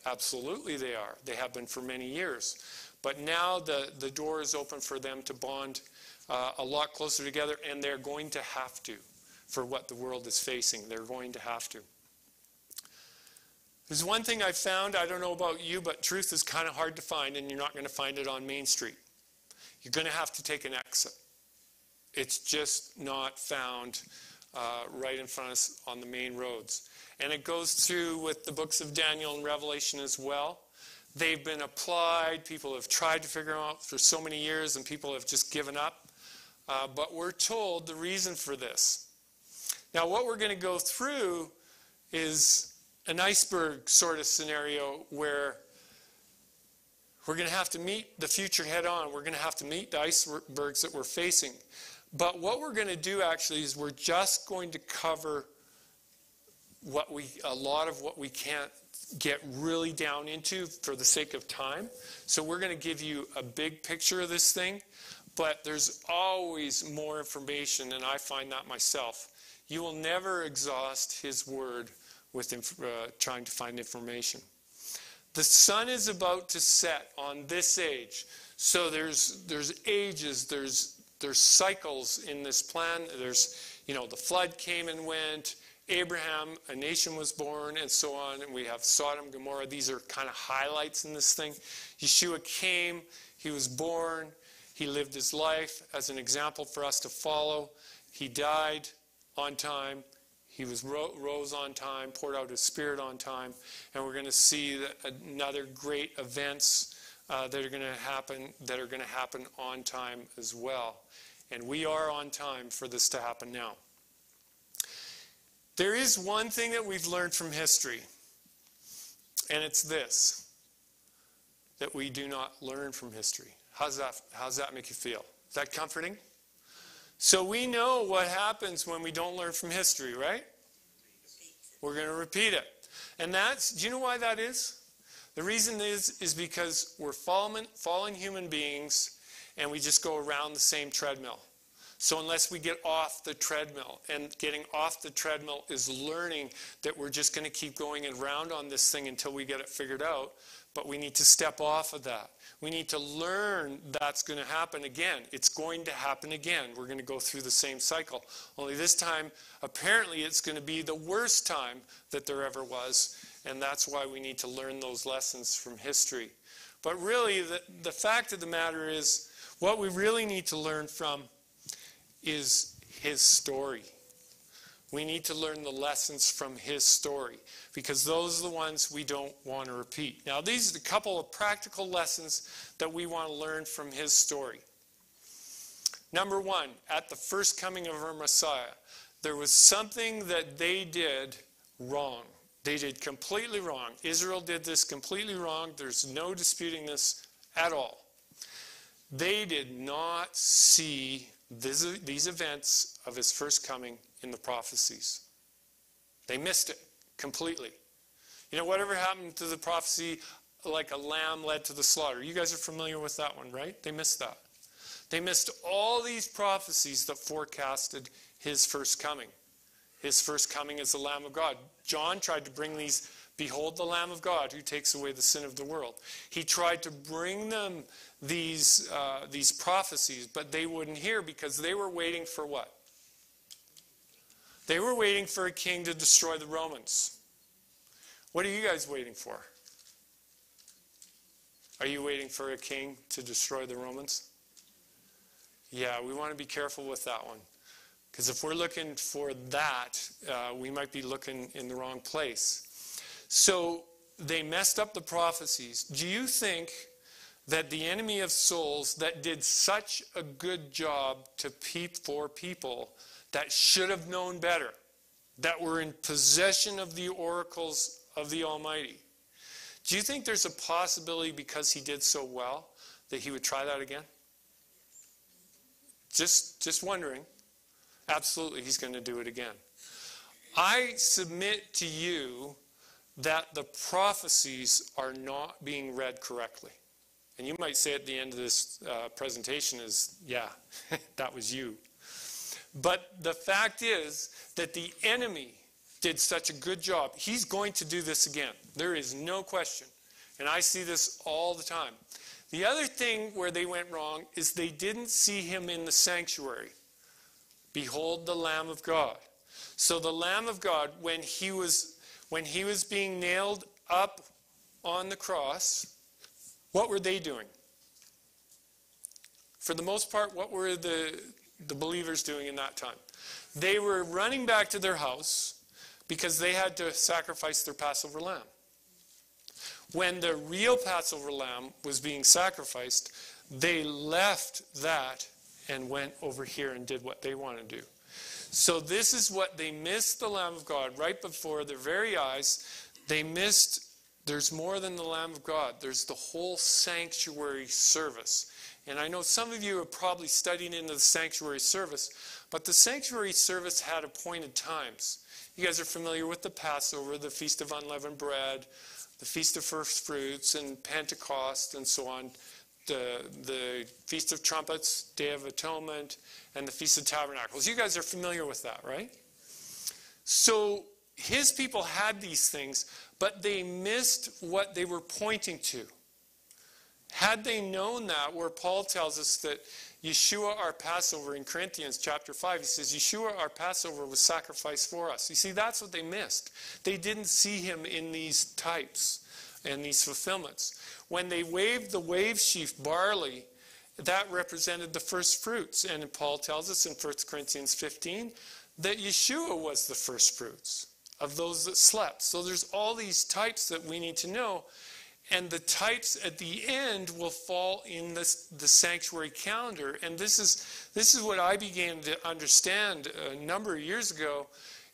Absolutely they are. They have been for many years. But now the, the door is open for them to bond uh, a lot closer together, and they're going to have to for what the world is facing. They're going to have to. There's one thing I found, I don't know about you, but truth is kind of hard to find, and you're not going to find it on Main Street. You're going to have to take an exit. It's just not found uh, right in front of us on the main roads. And it goes through with the books of Daniel and Revelation as well. They've been applied. People have tried to figure them out for so many years, and people have just given up. Uh, but we're told the reason for this. Now, what we're going to go through is an iceberg sort of scenario where we're going to have to meet the future head on. We're going to have to meet the icebergs that we're facing. But what we're going to do, actually, is we're just going to cover what we, a lot of what we can't get really down into for the sake of time. So we're going to give you a big picture of this thing, but there's always more information, and I find that myself. You will never exhaust his word with uh, trying to find information. The sun is about to set on this age. So there's there's ages, there's there's cycles in this plan. There's, you know, the flood came and went. Abraham, a nation was born, and so on. And we have Sodom, Gomorrah. These are kind of highlights in this thing. Yeshua came. He was born. He lived his life as an example for us to follow. He died on time. He was rose on time, poured out his spirit on time. And we're going to see that another great events uh, that are going to happen, that are going to happen on time as well. And we are on time for this to happen now. There is one thing that we've learned from history, and it's this, that we do not learn from history. How's that, how's that make you feel? Is that comforting? So we know what happens when we don't learn from history, right? We're going to repeat it. And that's, do you know why that is? The reason is, is because we're fallen, fallen human beings, and we just go around the same treadmill. So unless we get off the treadmill, and getting off the treadmill is learning that we're just going to keep going around on this thing until we get it figured out, but we need to step off of that. We need to learn that's going to happen again. It's going to happen again. We're going to go through the same cycle. Only this time, apparently, it's going to be the worst time that there ever was, and that's why we need to learn those lessons from history. But really, the, the fact of the matter is, what we really need to learn from is his story. We need to learn the lessons from his story, because those are the ones we don't want to repeat. Now, these are a couple of practical lessons that we want to learn from his story. Number one, at the first coming of our Messiah, there was something that they did wrong. They did completely wrong. Israel did this completely wrong. There's no disputing this at all. They did not see This, these events of his first coming in the prophecies. They missed it completely. You know, whatever happened to the prophecy, like a lamb led to the slaughter. You guys are familiar with that one, right? They missed that. They missed all these prophecies that forecasted his first coming. His first coming as the Lamb of God. John tried to bring these, behold the Lamb of God who takes away the sin of the world. He tried to bring them these, uh, these prophecies, but they wouldn't hear, because they were waiting for what? They were waiting for a king to destroy the Romans. What are you guys waiting for? Are you waiting for a king to destroy the Romans? Yeah, we want to be careful with that one. Because if we're looking for that, uh, we might be looking in the wrong place. So they messed up the prophecies. Do you think that the enemy of souls that did such a good job to peep for people that should have known better, that were in possession of the oracles of the Almighty, do you think there's a possibility, because he did so well, that he would try that again? Just, just wondering. Absolutely, he's going to do it again. I submit to you that the prophecies are not being read correctly. And you might say at the end of this uh, presentation is, yeah, that was you. But the fact is that the enemy did such a good job. He's going to do this again. There is no question. And I see this all the time. The other thing where they went wrong is they didn't see him in the sanctuary. Behold the Lamb of God. So the Lamb of God, when he was, when he was being nailed up on the cross, what were they doing? For the most part, what were the, the believers doing in that time? They were running back to their house because they had to sacrifice their Passover lamb. When the real Passover lamb was being sacrificed, they left that and went over here and did what they want to do. So this is what they missed, the Lamb of God, right before their very eyes. They missed, there's more than the Lamb of God. There's the whole sanctuary service. And I know some of you are probably studying into the sanctuary service, but the sanctuary service had appointed times. You guys are familiar with the Passover, the Feast of Unleavened Bread, the Feast of First Fruits, and Pentecost, and so on. The, the Feast of Trumpets, Day of Atonement, and the Feast of Tabernacles. You guys are familiar with that, right? So his people had these things, but they missed what they were pointing to. Had they known that, where Paul tells us that Yeshua our Passover in Corinthians chapter five, he says, Yeshua our Passover was sacrificed for us. You see, that's what they missed. They didn't see him in these types and these fulfillments. When they waved the wave sheaf barley, that represented the first fruits. And Paul tells us in First Corinthians fifteen that Yeshua was the first fruits of those that slept. So there's all these types that we need to know. And the types at the end will fall in this, the sanctuary calendar. And this is, this is what I began to understand a number of years ago,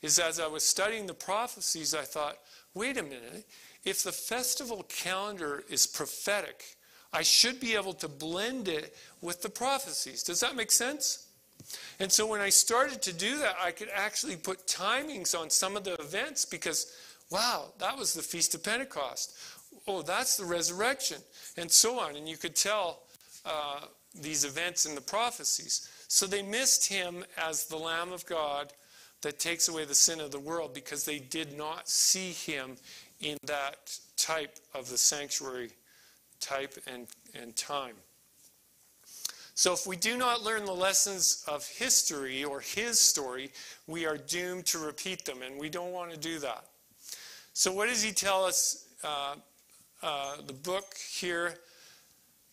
is as I was studying the prophecies, I thought, wait a minute. If the festival calendar is prophetic, I should be able to blend it with the prophecies. Does that make sense? And so when I started to do that, I could actually put timings on some of the events because, wow, that was the Feast of Pentecost. Oh, that's the resurrection, and so on. And you could tell uh, these events in the prophecies. So they missed him as the Lamb of God that takes away the sin of the world because they did not see him in that type of the sanctuary type and, and time. So if we do not learn the lessons of history or his story, we are doomed to repeat them, and we don't want to do that. So what does he tell us? Uh, uh, the book here,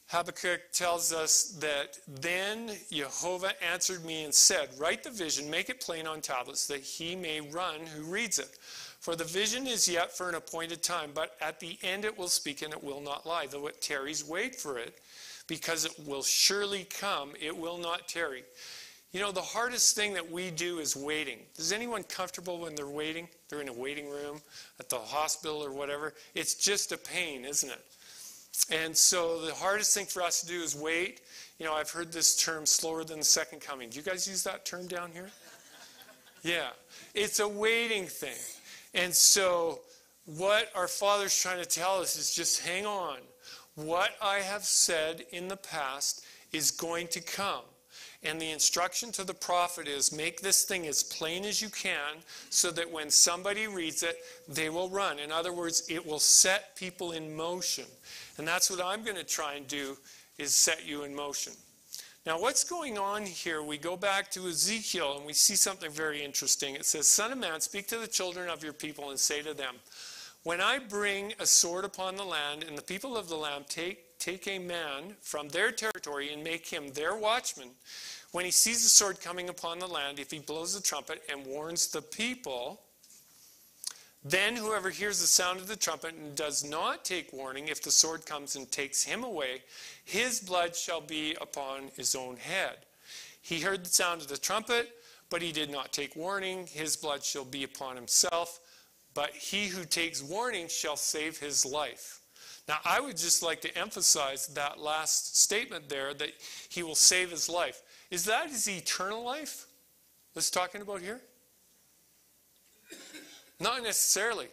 Habakkuk, tells us that then Jehovah answered me and said, write the vision, make it plain on tablets, that he may run who reads it. For the vision is yet for an appointed time, but at the end it will speak and it will not lie. Though it tarries, wait for it, because it will surely come. It will not tarry. You know, the hardest thing that we do is waiting. Is anyone comfortable when they're waiting? They're in a waiting room at the hospital or whatever. It's just a pain, isn't it? And so the hardest thing for us to do is wait. You know, I've heard this term, slower than the second coming. Do you guys use that term down here? Yeah. It's a waiting thing. And so what our Father's trying to tell us is just hang on. What I have said in the past is going to come. And the instruction to the prophet is make this thing as plain as you can so that when somebody reads it, they will run. In other words, it will set people in motion. And that's what I'm going to try and do, is set you in motion. Now, what's going on here? We go back to Ezekiel, and we see something very interesting. It says, Son of man, speak to the children of your people, and say to them, when I bring a sword upon the land, and the people of the land take, take a man from their territory, and make him their watchman, When he sees the sword coming upon the land, if he blows the trumpet and warns the people, then whoever hears the sound of the trumpet and does not take warning, if the sword comes and takes him away, his blood shall be upon his own head. He heard the sound of the trumpet, but he did not take warning. His blood shall be upon himself. But he who takes warning shall save his life. Now, I would just like to emphasize that last statement there, that he will save his life. Is that his eternal life that's talking about here? Not necessarily.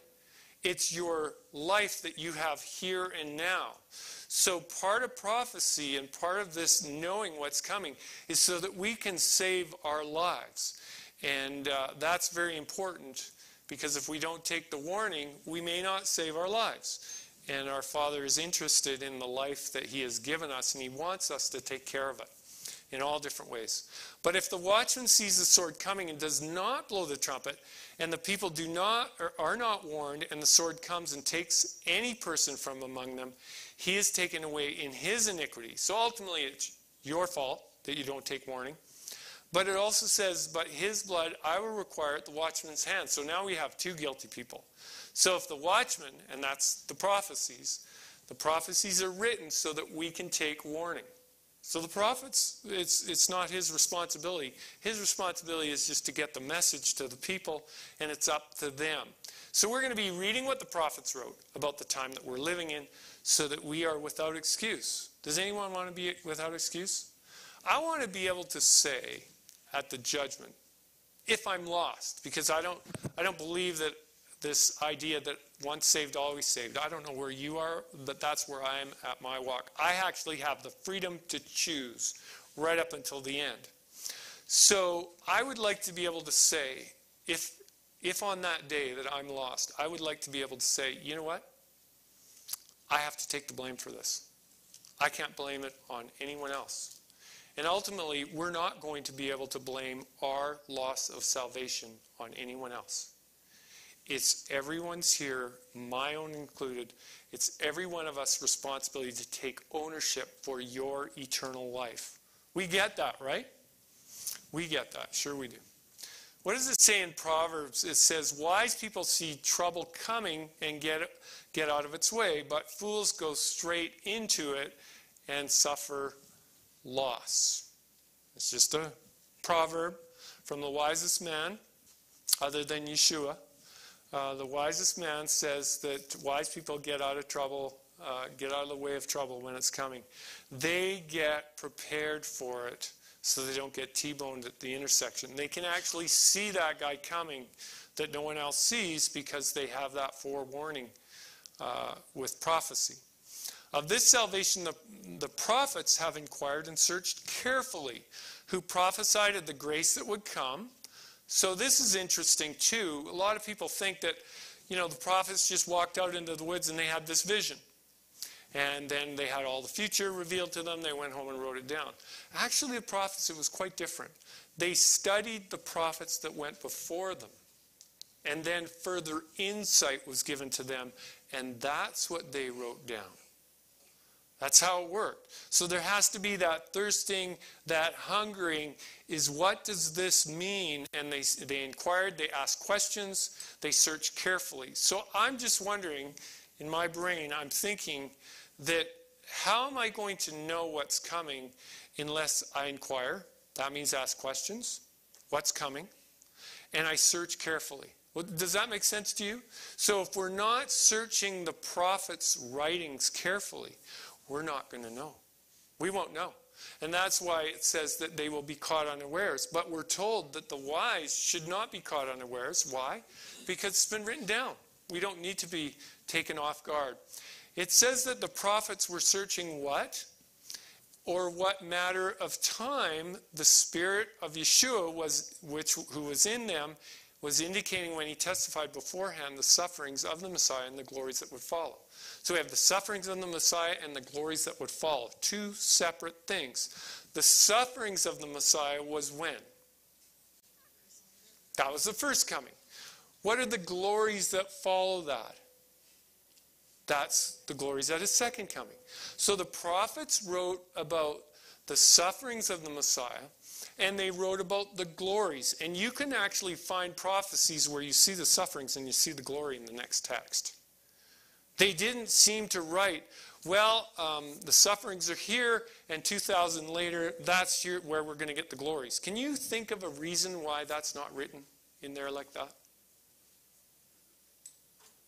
It's your life that you have here and now. So part of prophecy and part of this knowing what's coming is so that we can save our lives. And uh, that's very important, because if we don't take the warning, we may not save our lives. And our Father is interested in the life that he has given us, and he wants us to take care of it in all different ways. But if the watchman sees the sword coming and does not blow the trumpet, and the people do not or are not warned, and the sword comes and takes any person from among them, he is taken away in his iniquity. So ultimately, it's your fault that you don't take warning. But it also says, but his blood I will require at the watchman's hand. So now we have two guilty people. So if the watchman, and that's the prophecies, the prophecies are written so that we can take warning. So the prophets, it's, it's not his responsibility. His responsibility is just to get the message to the people, and it's up to them. So we're going to be reading what the prophets wrote about the time that we're living in so that we are without excuse. Does anyone want to be without excuse? I want to be able to say at the judgment, if I'm lost, because I don't, I don't believe that this idea that once saved, always saved. I don't know where you are, but that's where I am at my walk. I actually have the freedom to choose right up until the end. So I would like to be able to say, if, if on that day that I'm lost, I would like to be able to say, you know what? I have to take the blame for this. I can't blame it on anyone else. And ultimately, we're not going to be able to blame our loss of salvation on anyone else. It's everyone's here, my own included. It's every one of us responsibility to take ownership for your eternal life. We get that, right? We get that. Sure we do. What does it say in Proverbs? It says, wise people see trouble coming and get, get out of its way, but fools go straight into it and suffer loss. It's just a proverb from the wisest man, other than Yeshua. Uh, the wisest man says that wise people get out of trouble, uh, get out of the way of trouble when it's coming. They get prepared for it so they don't get T-boned at the intersection. They can actually see that guy coming that no one else sees because they have that forewarning uh, with prophecy. Of this salvation, the, the prophets have inquired and searched carefully, who prophesied of the grace that would come. So this is interesting, too. A lot of people think that, you know, the prophets just walked out into the woods and they had this vision. And then they had all the future revealed to them. They went home and wrote it down. Actually, the prophets, it was quite different. They studied the prophets that went before them. And then further insight was given to them. And that's what they wrote down. That's how it worked. So there has to be that thirsting, that hungering, is what does this mean? And they, they inquired, they asked questions, they searched carefully. So I'm just wondering, in my brain, I'm thinking that how am I going to know what's coming unless I inquire? That means ask questions. What's coming? And I search carefully. Well, does that make sense to you? So if we're not searching the prophets' writings carefully, we're not going to know. We won't know. And that's why it says that they will be caught unawares. But we're told that the wise should not be caught unawares. Why? Because it's been written down. We don't need to be taken off guard. It says that the prophets were searching what? Or what matter of time the Spirit of Yeshua, was, which, who was in them, was indicating when he testified beforehand the sufferings of the Messiah and the glories that would follow. So we have the sufferings of the Messiah and the glories that would follow. Two separate things. The sufferings of the Messiah was when? That was the first coming. What are the glories that follow that? That's the glories at his second coming. So the prophets wrote about the sufferings of the Messiah and they wrote about the glories. And you can actually find prophecies where you see the sufferings and you see the glory in the next text. They didn't seem to write, well, um, the sufferings are here, and two thousand later, that's your, where we're going to get the glories. Can you think of a reason why that's not written in there like that?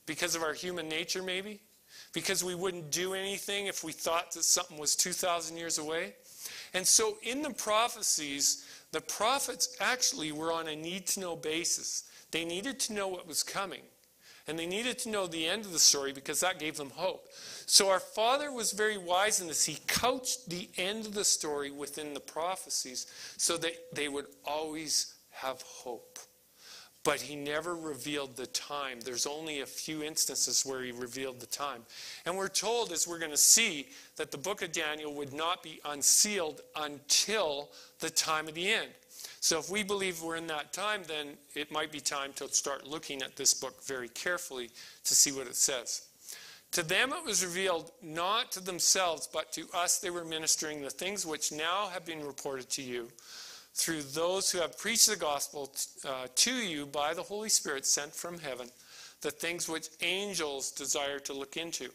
Because of our human nature, maybe? Because we wouldn't do anything if we thought that something was two thousand years away? And so in the prophecies, the prophets actually were on a need-to-know basis. They needed to know what was coming. And they needed to know the end of the story because that gave them hope. So our Father was very wise in this. He couched the end of the story within the prophecies so that they would always have hope. But he never revealed the time. There's only a few instances where he revealed the time. And we're told, as we're going to see, that the book of Daniel would not be unsealed until the time of the end. So if we believe we're in that time, then it might be time to start looking at this book very carefully to see what it says. To them it was revealed, not to themselves, but to us they were ministering the things which now have been reported to you through those who have preached the gospel uh, to you by the Holy Spirit sent from heaven, the things which angels desire to look into.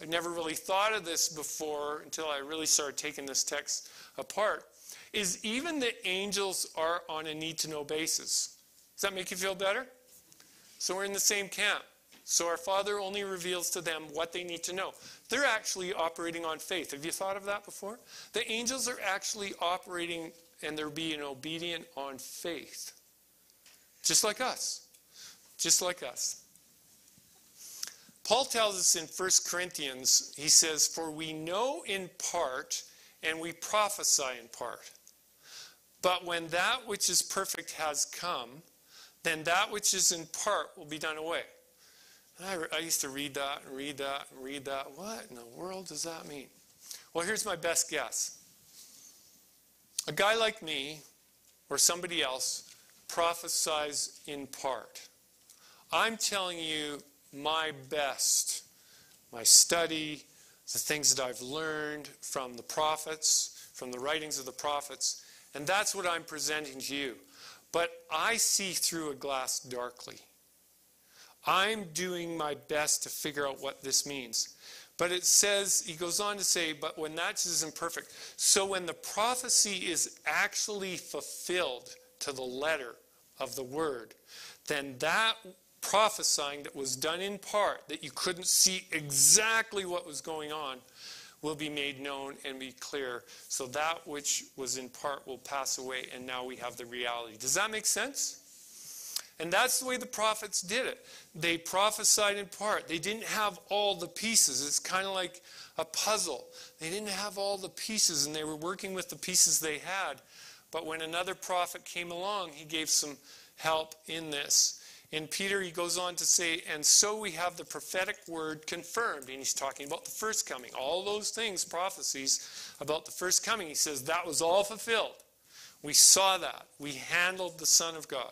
I've never really thought of this before until I really started taking this text apart. Is even the angels are on a need-to-know basis. Does that make you feel better? So we're in the same camp. So our Father only reveals to them what they need to know. They're actually operating on faith. Have you thought of that before? The angels are actually operating, and they're being obedient on faith. Just like us. Just like us. Paul tells us in First Corinthians, he says, "For we know in part, and we prophesy in part. But when that which is perfect has come, then that which is in part will be done away." And I, I used to read that and read that and read that. What in the world does that mean? Well, here's my best guess. A guy like me or somebody else prophesies in part. I'm telling you my best, my study, the things that I've learned from the prophets, from the writings of the prophets, and that's what I'm presenting to you. But I see through a glass darkly. I'm doing my best to figure out what this means. But it says, he goes on to say, but when that isn't perfect. So when the prophecy is actually fulfilled to the letter of the word, then that prophesying that was done in part, that you couldn't see exactly what was going on, will be made known and be clear. So that which was in part will pass away, and now we have the reality. Does that make sense? And that's the way the prophets did it. They prophesied in part. They didn't have all the pieces. It's kind of like a puzzle. They didn't have all the pieces, and they were working with the pieces they had. But when another prophet came along, he gave some help in this. In Peter, he goes on to say, and so we have the prophetic word confirmed. And he's talking about the first coming. All those things, prophecies about the first coming. He says, that was all fulfilled. We saw that. We handled the Son of God.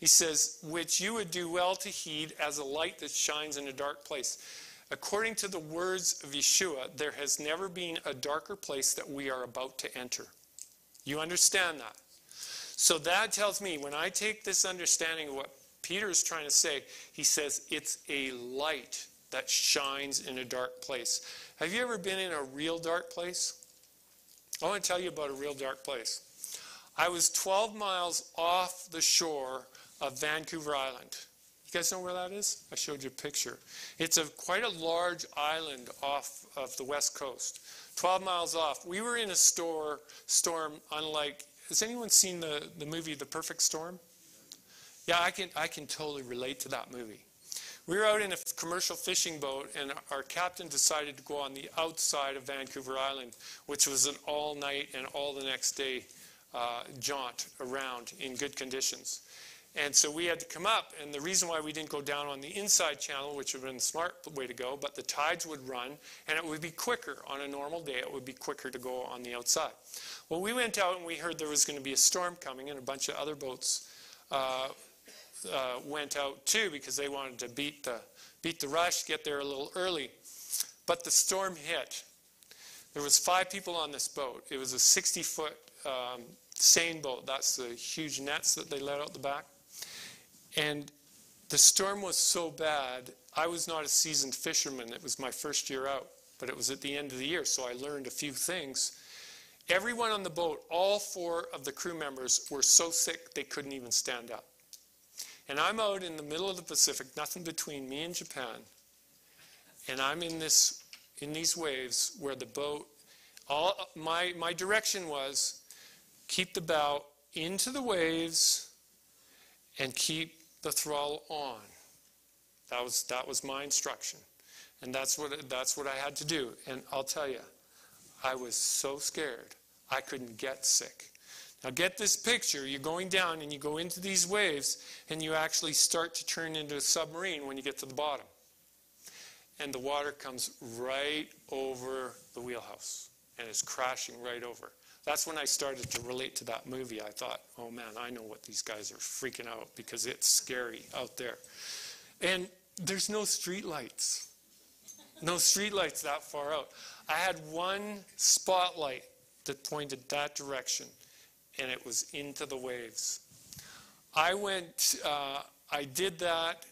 He says, which you would do well to heed as a light that shines in a dark place. According to the words of Yeshua, there has never been a darker place that we are about to enter. You understand that? So that tells me, when I take this understanding of what Peter is trying to say, he says, it's a light that shines in a dark place. Have you ever been in a real dark place? I want to tell you about a real dark place. I was twelve miles off the shore of Vancouver Island. You guys know where that is? I showed you a picture. It's a quite a large island off of the west coast. twelve miles off. We were in a store, storm unlike, has anyone seen the, the movie The Perfect Storm? Yeah, I can, I can totally relate to that movie. We were out in a commercial fishing boat, and our captain decided to go on the outside of Vancouver Island, which was an all-night and all the next day uh, jaunt around in good conditions. And so we had to come up, and the reason why we didn't go down on the inside channel, which would have been the smart way to go, but the tides would run, and it would be quicker. On a normal day, it would be quicker to go on the outside. Well, we went out, and we heard there was going to be a storm coming, and a bunch of other boats uh, Uh, went out too because they wanted to beat the beat the rush, get there a little early. But the storm hit. There was five people on this boat. It was a sixty-foot um, seine boat. That's the huge nets that they let out the back. And the storm was so bad, I was not a seasoned fisherman. It was my first year out, but it was at the end of the year, so I learned a few things. Everyone on the boat, all four of the crew members, were so sick they couldn't even stand up. And I'm out in the middle of the Pacific, nothing between me and Japan, and I'm in this, in these waves where the boat, all my, my direction was keep the bow into the waves and keep the throttle on. That was, that was my instruction. And that's what, that's what I had to do. And I'll tell you, I was so scared, I couldn't get sick. Now get this picture. You're going down and you go into these waves and you actually start to turn into a submarine when you get to the bottom. And the water comes right over the wheelhouse and is crashing right over. That's when I started to relate to that movie. I thought, oh man, I know what these guys are freaking out because it's scary out there. And there's no street lights. No street lights that far out. I had one spotlight that pointed that direction, and it was into the waves. I went, uh, I did that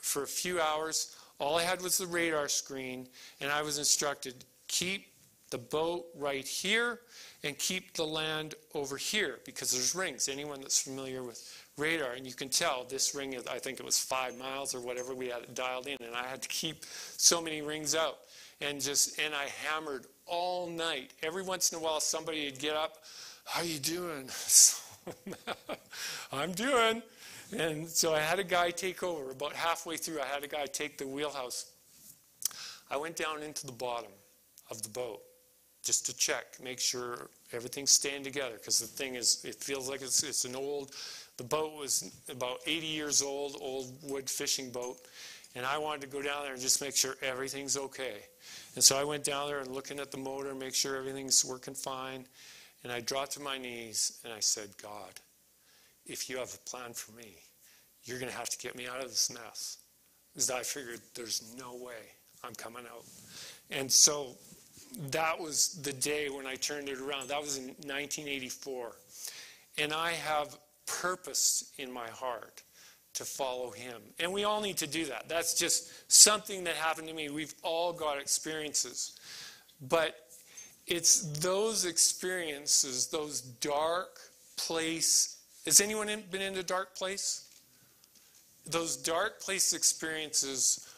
for a few hours. All I had was the radar screen, and I was instructed, keep the boat right here and keep the land over here, because there's rings. Anyone that's familiar with radar, and you can tell this ring, I think it was five miles or whatever we had it dialed in, and I had to keep so many rings out. And just, and I hammered all night. Every once in a while, somebody would get up, how you doing? So, I'm doing. And so I had a guy take over. About halfway through, I had a guy take the wheelhouse. I went down into the bottom of the boat just to check, make sure everything's staying together, because the thing is, it feels like it's, it's an old, the boat was about eighty years old, old wood fishing boat, and I wanted to go down there and just make sure everything's okay. And so I went down there and looking at the motor, make sure everything's working fine, and I dropped to my knees and I said, God, if you have a plan for me, you're going to have to get me out of this mess. Because I figured there's no way I'm coming out. And so that was the day when I turned it around. That was in nineteen eighty-four. And I have purpose in my heart to follow him. And we all need to do that. That's just something that happened to me. We've all got experiences. But it's those experiences, those dark places. Has anyone been in a dark place? Those dark place experiences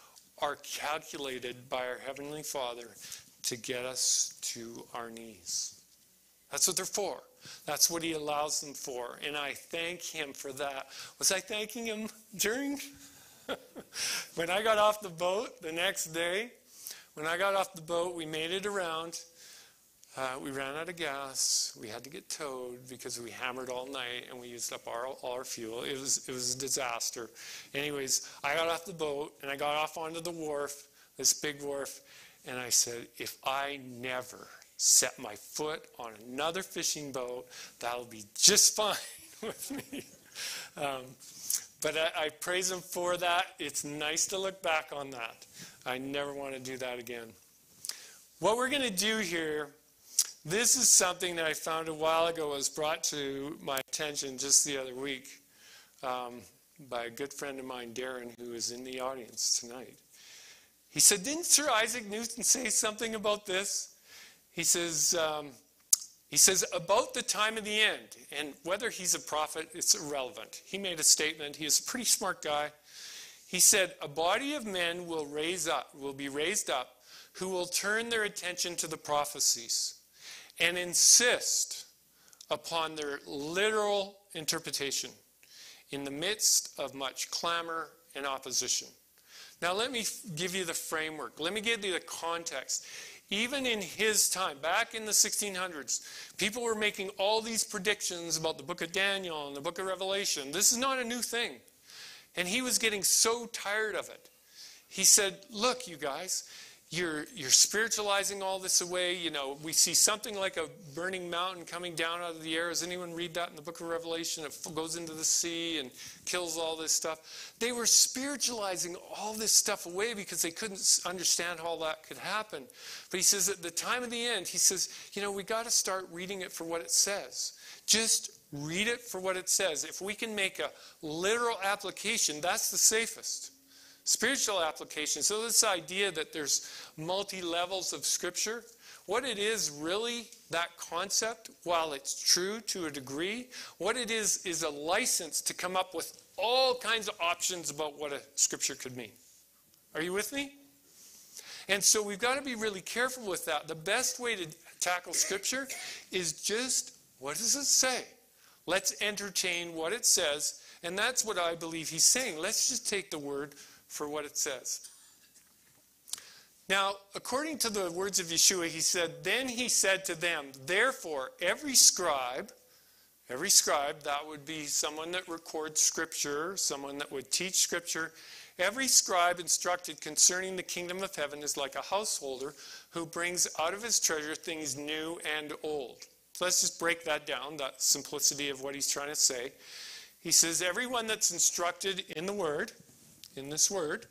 are calculated by our Heavenly Father to get us to our knees. That's what they're for. That's what he allows them for. And I thank him for that. Was I thanking him during? When I got off the boat the next day, when I got off the boat, we made it around. Uh, we ran out of gas. We had to get towed because we hammered all night and we used up our, all our fuel. It was, it was a disaster. Anyways, I got off the boat and I got off onto the wharf, this big wharf, and I said, if I never set my foot on another fishing boat, that'll be just fine with me. Um, but I, I praise him for that. It's nice to look back on that. I never want to do that again. What we're going to do here, this is something that I found a while ago, was brought to my attention just the other week um, by a good friend of mine, Darren, who is in the audience tonight. He said, didn't Sir Isaac Newton say something about this? He says, um, he says, about the time of the end, and whether he's a prophet, it's irrelevant. He made a statement. He is a pretty smart guy. He said, a body of men will raise up, will be raised up, who will turn their attention to the prophecies and insist upon their literal interpretation in the midst of much clamor and opposition. Now let me give you the framework. Let me give you the context. Even in his time, back in the sixteen hundreds, people were making all these predictions about the book of Daniel and the book of Revelation. This is not a new thing. And he was getting so tired of it. He said, look, you guys, You're, you're spiritualizing all this away. You know, we see something like a burning mountain coming down out of the air. Does anyone read that in the book of Revelation? It goes into the sea and kills all this stuff. They were spiritualizing all this stuff away because they couldn't understand how that could happen. But he says at the time of the end, he says, you know, we got to start reading it for what it says. Just read it for what it says. If we can make a literal application, that's the safest. Spiritual application. So this idea that there's multi-levels of Scripture, what it is really, that concept, while it's true to a degree, what it is is a license to come up with all kinds of options about what a Scripture could mean. Are you with me? And so we've got to be really careful with that. The best way to tackle Scripture is just, what does it say? Let's entertain what it says, and that's what I believe he's saying. Let's just take the word for what it says. Now, according to the words of Yeshua, he said, then he said to them, therefore, every scribe, every scribe, that would be someone that records Scripture, someone that would teach Scripture, every scribe instructed concerning the kingdom of heaven is like a householder who brings out of his treasure things new and old. So let's just break that down, that simplicity of what he's trying to say. He says, everyone that's instructed in the word, in this word,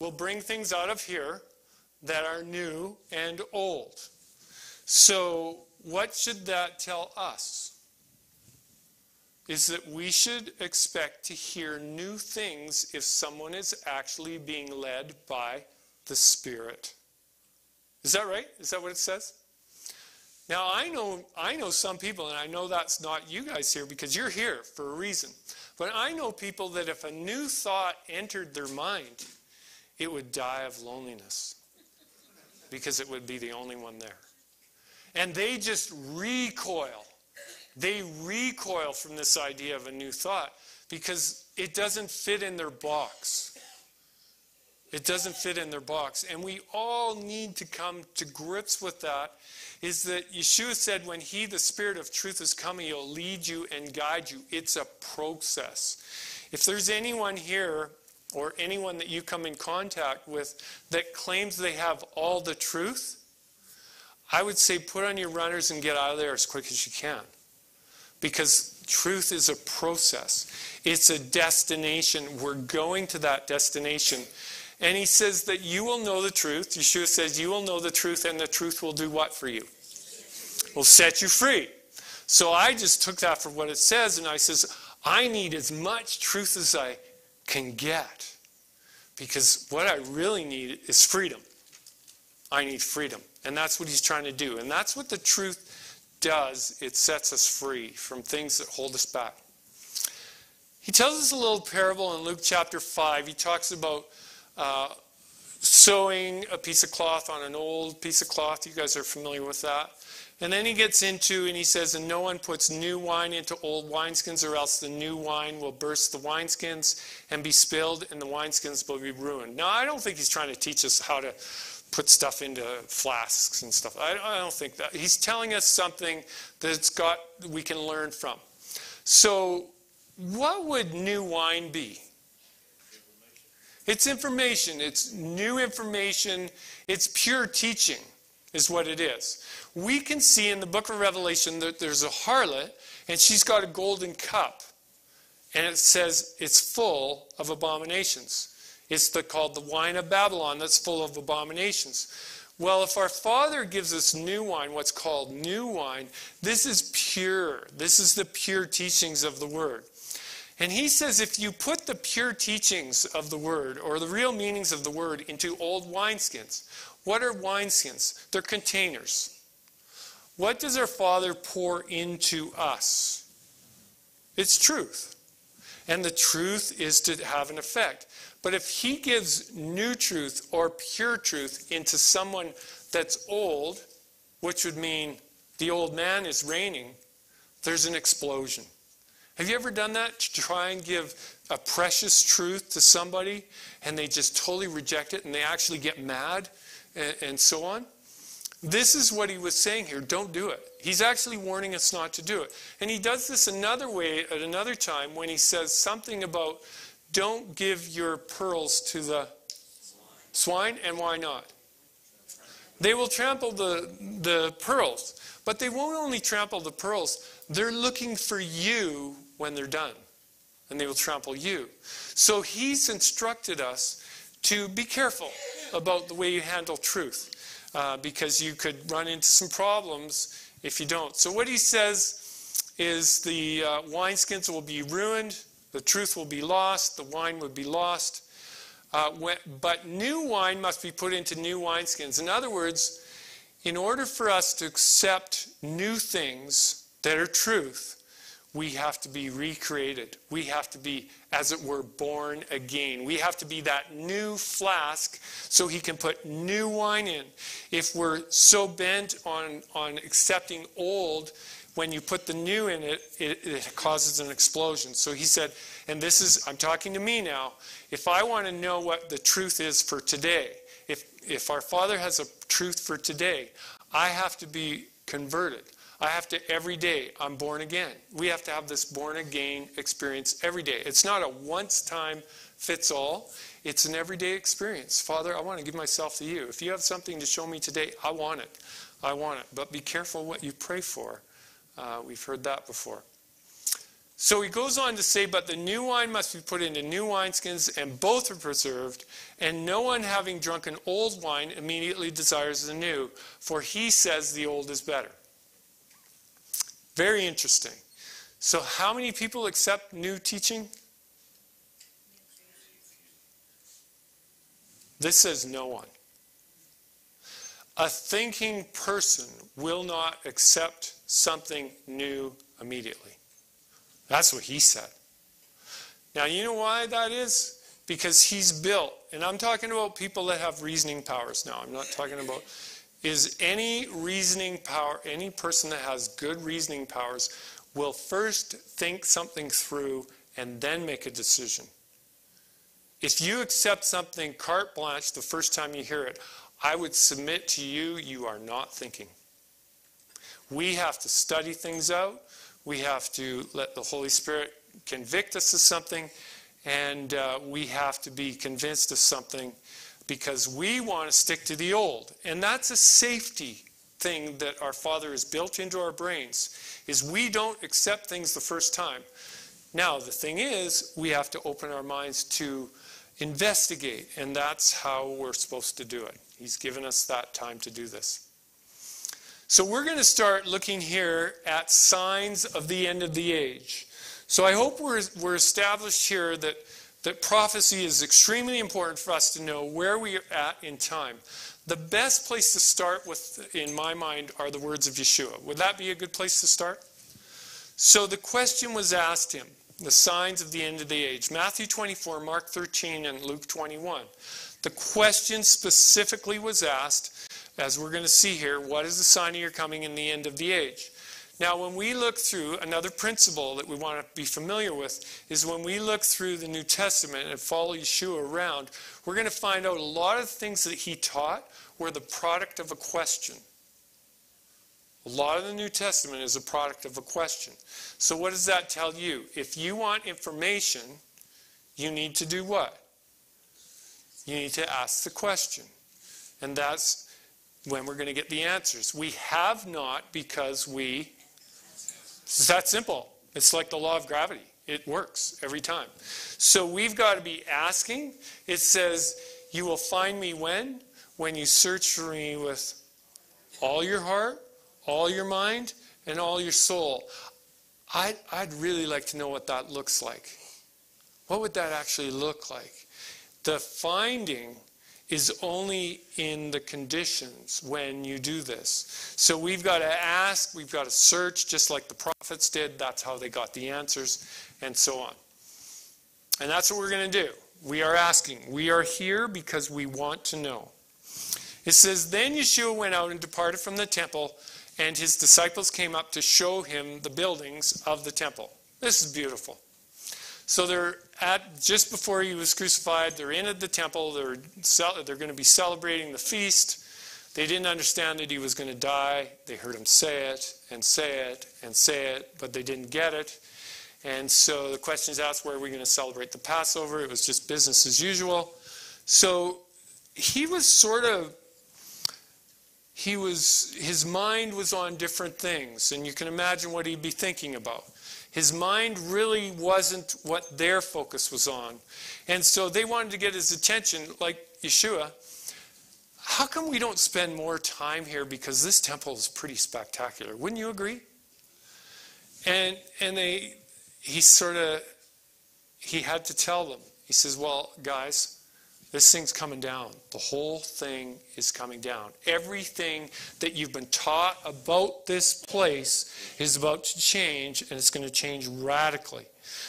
will bring things out of here that are new and old. So what should that tell us? Is that we should expect to hear new things if someone is actually being led by the Spirit. Is that right? Is that what it says? Now, I know, I know some people, and I know that's not you guys here because you're here for a reason. But I know people that if a new thought entered their mind, it would die of loneliness because it would be the only one there. And they just recoil. They recoil from this idea of a new thought because it doesn't fit in their box. It doesn't fit in their box. And we all need to come to grips with that, is that Yeshua said, when he, the Spirit of truth, is coming, he'll lead you and guide you. It's a process. If there's anyone here or anyone that you come in contact with that claims they have all the truth, I would say put on your runners and get out of there as quick as you can. Because truth is a process. It's a destination. We're going to that destination. And he says that you will know the truth. Yeshua says you will know the truth, and the truth will do what for you? Will set you free. So I just took that for what it says, and I says, I need as much truth as I can get. Because what I really need is freedom. I need freedom. And that's what he's trying to do. And that's what the truth does. It sets us free from things that hold us back. He tells us a little parable in Luke chapter five. He talks about Uh, sewing a piece of cloth on an old piece of cloth. You guys are familiar with that. And then he gets into, and he says, and no one puts new wine into old wineskins, or else the new wine will burst the wineskins and be spilled, and the wineskins will be ruined. Now, I don't think he's trying to teach us how to put stuff into flasks and stuff. I, I don't think that. He's telling us something that's got, we can learn from. So what would new wine be? It's information. It's new information. It's pure teaching is what it is. We can see in the book of Revelation that there's a harlot, and she's got a golden cup. And it says it's full of abominations. It's the, called the wine of Babylon that's full of abominations. Well, if our Father gives us new wine, what's called new wine, this is pure. This is the pure teachings of the Word. And he says if you put the pure teachings of the word or the real meanings of the word into old wineskins, what are wineskins? They're containers. What does our Father pour into us? It's truth. And the truth is to have an effect. But if he gives new truth or pure truth into someone that's old, which would mean the old man is reigning, there's an explosion. Have you ever done that? To try and give a precious truth to somebody and they just totally reject it and they actually get mad and, and so on? This is what he was saying here. Don't do it. He's actually warning us not to do it. And he does this another way at another time when he says something about don't give your pearls to the swine. swine, and why not? They will trample the, the pearls, but they won't only trample the pearls. They're looking for you when they're done, and they will trample you. So he's instructed us to be careful about the way you handle truth, uh, because you could run into some problems if you don't. So what he says is the uh, wineskins will be ruined, the truth will be lost, the wine would be lost. Uh, when, but new wine must be put into new wineskins. In other words, in order for us to accept new things that are truth, we have to be recreated. We have to be, as it were, born again. We have to be that new flask so he can put new wine in. If we're so bent on, on accepting old, when you put the new in it, it, it causes an explosion. So he said, and this is, I'm talking to me now, if I want to know what the truth is for today, if, if our Father has a truth for today, I have to be converted. I have to, every day, I'm born again. We have to have this born again experience every day. It's not a once-time fits-all. It's an everyday experience. Father, I want to give myself to you. If you have something to show me today, I want it. I want it. But be careful what you pray for. Uh, we've heard that before. So he goes on to say, but the new wine must be put into new wineskins, and both are preserved. And no one having drunken old wine immediately desires the new, for he says the old is better. Very interesting. So how many people accept new teaching? This says no one. A thinking person will not accept something new immediately. That's what he said. Now, you know why that is? Because he's built, and I'm talking about people that have reasoning powers now. I'm not talking about... is any reasoning power, any person that has good reasoning powers will first think something through and then make a decision. If you accept something carte blanche the first time you hear it, I would submit to you, you are not thinking. We have to study things out. We have to let the Holy Spirit convict us of something, and uh, we have to be convinced of something, because we want to stick to the old. And that's a safety thing that our Father has built into our brains, is we don't accept things the first time. Now, the thing is, we have to open our minds to investigate, and that's how we're supposed to do it. He's given us that time to do this. So we're going to start looking here at signs of the end of the age. So I hope we're, we're established here that that prophecy is extremely important for us to know where we are at in time. The best place to start with, in my mind, are the words of Yeshua. Would that be a good place to start? So the question was asked him, the signs of the end of the age. Matthew twenty-four, Mark thirteen, and Luke twenty-one. The question specifically was asked, as we're going to see here, what is the sign of your coming in the end of the age? Now, when we look through, another principle that we want to be familiar with is when we look through the New Testament and follow Yeshua around, we're going to find out a lot of things that he taught were the product of a question. A lot of the New Testament is a product of a question. So what does that tell you? If you want information, you need to do what? You need to ask the question. And that's when we're going to get the answers. We have not because we... It's that simple. It's like the law of gravity. It works every time. So we've got to be asking. It says, you will find me when? When you search for me with all your heart, all your mind, and all your soul. I'd, I'd really like to know what that looks like. What would that actually look like? The finding is only in the conditions when you do this. So we've got to ask, we've got to search, just like the prophets did. That's how they got the answers, and so on. And that's what we're going to do. We are asking. We are here because we want to know. It says, then Yeshua went out and departed from the temple, and his disciples came up to show him the buildings of the temple. This is beautiful. So they're at, just before he was crucified, they're in at the temple, they're, they're going to be celebrating the feast. They didn't understand that he was going to die. They heard him say it, and say it, and say it, but they didn't get it. And so the question is asked, where are we going to celebrate the Passover? It was just business as usual. So he was sort of he was, his mind was on different things, and you can imagine what he'd be thinking about. His mind really wasn't what their focus was on. And so they wanted to get his attention, like Yeshua. How come we don't spend more time here? Because this temple is pretty spectacular. Wouldn't you agree? And, and they, he sort of, he had to tell them. He says, well, guys, this thing's coming down. The whole thing is coming down. Everything that you've been taught about this place is about to change, and it's going to change radically.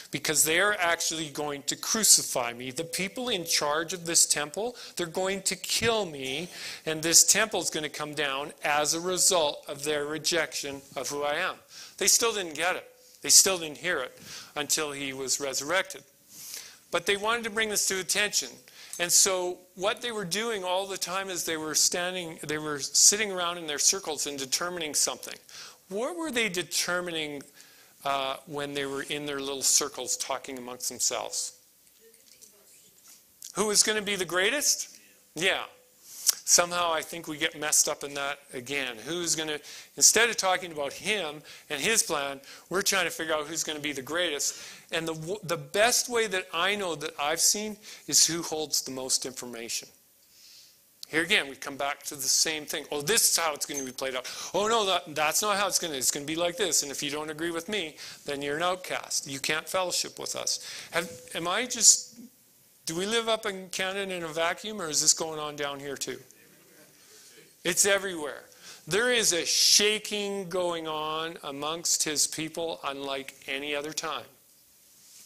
Because they are actually going to crucify me. The people in charge of this temple, they're going to kill me, and this temple is going to come down as a result of their rejection of who I am. They still didn't get it. They still didn't hear it until he was resurrected. But they wanted to bring this to attention. And so what they were doing all the time is they were standing, they were sitting around in their circles and determining something. What were they determining Uh, when they were in their little circles talking amongst themselves? Who is going to be the greatest? Yeah. Somehow I think we get messed up in that again. Who's going to, instead of talking about him and his plan, we're trying to figure out who's going to be the greatest. And the, the best way that I know that I've seen is who holds the most information. Here again, we come back to the same thing. Oh, this is how it's going to be played out. Oh, no, that, that's not how it's going to be. It's going to be like this. And if you don't agree with me, then you're an outcast. You can't fellowship with us. Have, am I just, do we live up in Canada in a vacuum, or is this going on down here too? It's everywhere. There is a shaking going on amongst his people unlike any other time.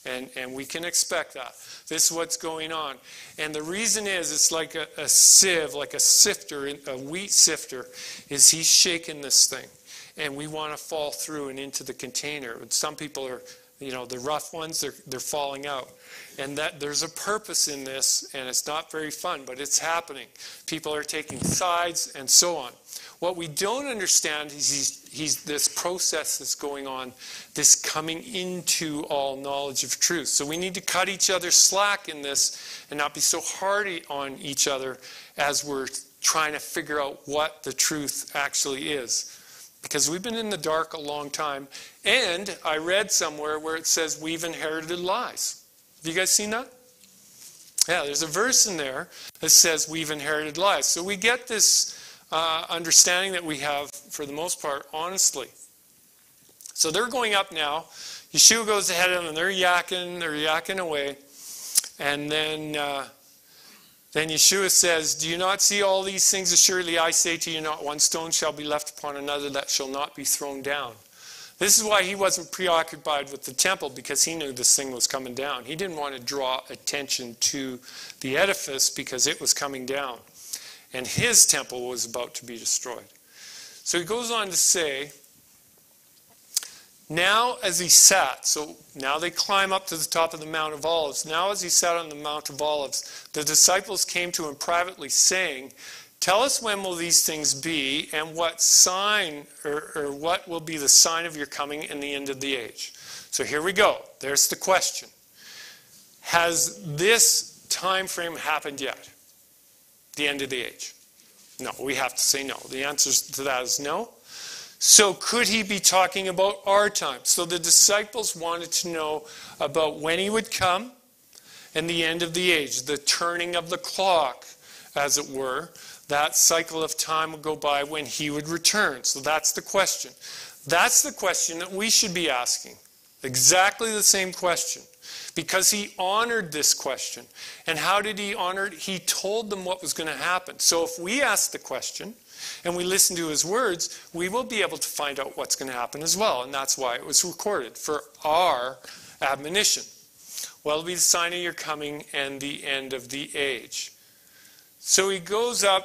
And, and we can expect that. This is what's going on. And the reason is, it's like a, a sieve, like a sifter, a wheat sifter, is he's shaking this thing. And we want to fall through and into the container. And some people are, you know, the rough ones, they're, they're falling out. And that there's a purpose in this, and it's not very fun, but it's happening. People are taking sides and so on. What we don't understand is he's, he's this process that's going on, this coming into all knowledge of truth. So we need to cut each other slack in this and not be so hard on each other as we're trying to figure out what the truth actually is. Because we've been in the dark a long time. And I read somewhere where it says we've inherited lies. Have you guys seen that? Yeah, there's a verse in there that says we've inherited lies. So we get this Uh, understanding that we have, for the most part, honestly. So they're going up now. Yeshua goes ahead of them, and they're yakking, they're yakking away. And then, uh, then Yeshua says, do you not see all these things? Assuredly, I say to you, not one stone shall be left upon another that shall not be thrown down. This is why he wasn't preoccupied with the temple, because he knew this thing was coming down. He didn't want to draw attention to the edifice because it was coming down. And his temple was about to be destroyed. So he goes on to say, now as he sat, so now they climb up to the top of the Mount of Olives. Now as he sat on the Mount of Olives, the disciples came to him privately saying, tell us when will these things be, and what sign, or, or what will be the sign of your coming and the end of the age? So here we go. There's the question. Has this time frame happened yet? The end of the age? No, we have to say no. The answer to that is no. So could he be talking about our time? So the disciples wanted to know about when he would come and the end of the age, the turning of the clock, as it were. That cycle of time would go by when he would return. So that's the question. That's the question that we should be asking. Exactly the same question. Because he honored this question. And how did he honor it? He told them what was going to happen. So if we ask the question and we listen to his words, we will be able to find out what's going to happen as well. And that's why it was recorded for our admonition. Well, it'll be the sign of your coming and the end of the age. So he goes up.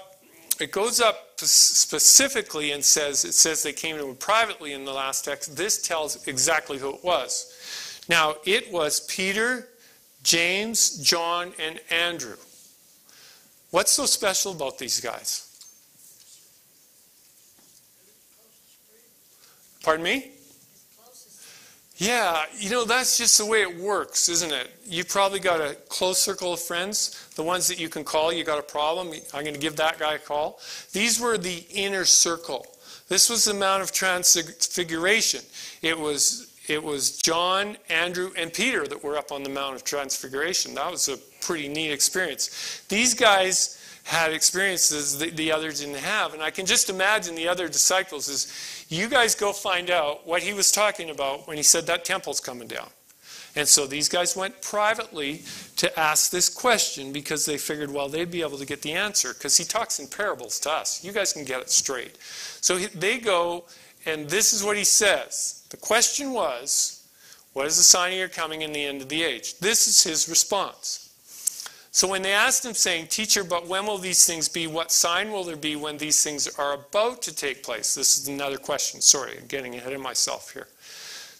It goes up specifically and says, it says they came to him privately in the last text. This tells exactly who it was. Now, it was Peter, James, John, and Andrew. What's so special about these guys? Pardon me? Yeah, you know, that's just the way it works, isn't it? You've probably got a close circle of friends, the ones that you can call. You got a problem, I'm going to give that guy a call. These were the inner circle. This was the Mount of Transfiguration. It was, it was John, Andrew, and Peter that were up on the Mount of Transfiguration. That was a pretty neat experience. These guys had experiences that the others didn't have. And I can just imagine the other disciples is, you guys go find out what he was talking about when he said that temple's coming down. And so these guys went privately to ask this question because they figured, well, they'd be able to get the answer because he talks in parables to us. You guys can get it straight. So they go, and this is what he says. The question was, what is the sign of your coming in the end of the age? This is his response. So when they asked him, saying, Teacher, but when will these things be? What sign will there be when these things are about to take place? This is another question. Sorry, I'm getting ahead of myself here.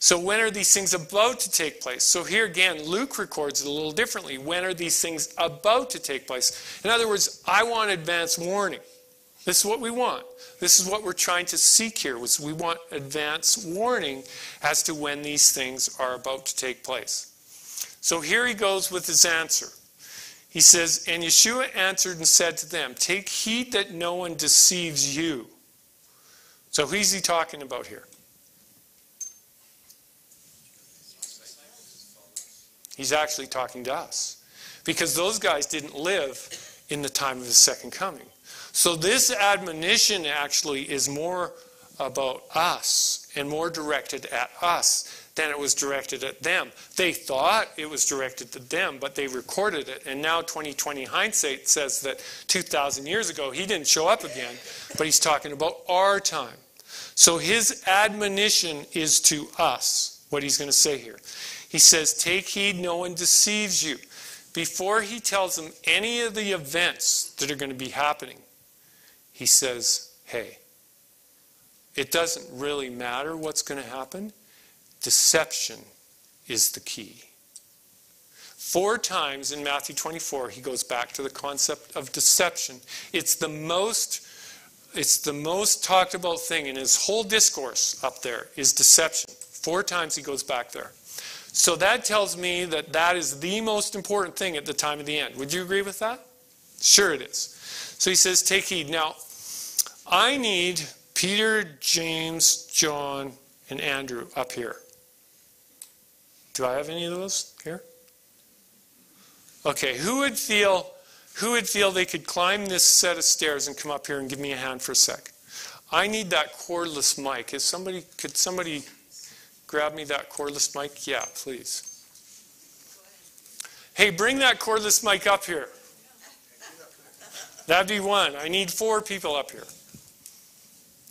So when are these things about to take place? So here again, Luke records it a little differently. When are these things about to take place? In other words, I want advance warning. This is what we want. This is what we're trying to seek here, was we want advance warning as to when these things are about to take place. So here he goes with his answer. He says, and Yeshua answered and said to them, take heed that no one deceives you. So who's he talking about here? He's actually talking to us. Because those guys didn't live in the time of his second coming. So this admonition actually is more about us and more directed at us than it was directed at them. They thought it was directed to them, but they recorded it. And now twenty twenty hindsight says that two thousand years ago, he didn't show up again, but he's talking about our time. So his admonition is to us, what he's going to say here. He says, take heed, no one deceives you. Before he tells them any of the events that are going to be happening, he says, hey, it doesn't really matter what's going to happen. Deception is the key. Four times in Matthew twenty-four, he goes back to the concept of deception. It's the most, it's the most talked about thing in his whole discourse up there is deception. Four times he goes back there. So that tells me that that is the most important thing at the time of the end. Would you agree with that? Sure it is. So he says, take heed. Now, I need Peter, James, John, and Andrew up here. Do I have any of those here? Okay, who would feel, who would feel they could climb this set of stairs and come up here and give me a hand for a sec? I need that cordless mic. Is somebody, could somebody grab me that cordless mic? Yeah, please. Hey, bring that cordless mic up here. That'd be one. I need four people up here.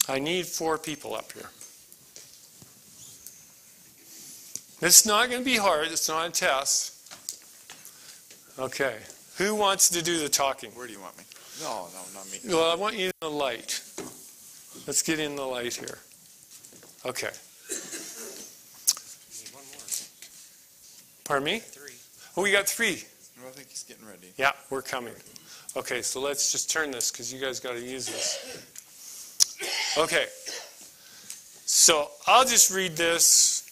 I need four people up here. It's not going to be hard. It's not a test. Okay. Who wants to do the talking? Where do you want me? No, no, not me. Well, I want you in the light. Let's get in the light here. Okay. We need one more. Pardon me? Three. Oh, we got three. Well, I think he's getting ready. Yeah, we're coming. Okay, so let's just turn this because you guys got to use this. Okay. So I'll just read this.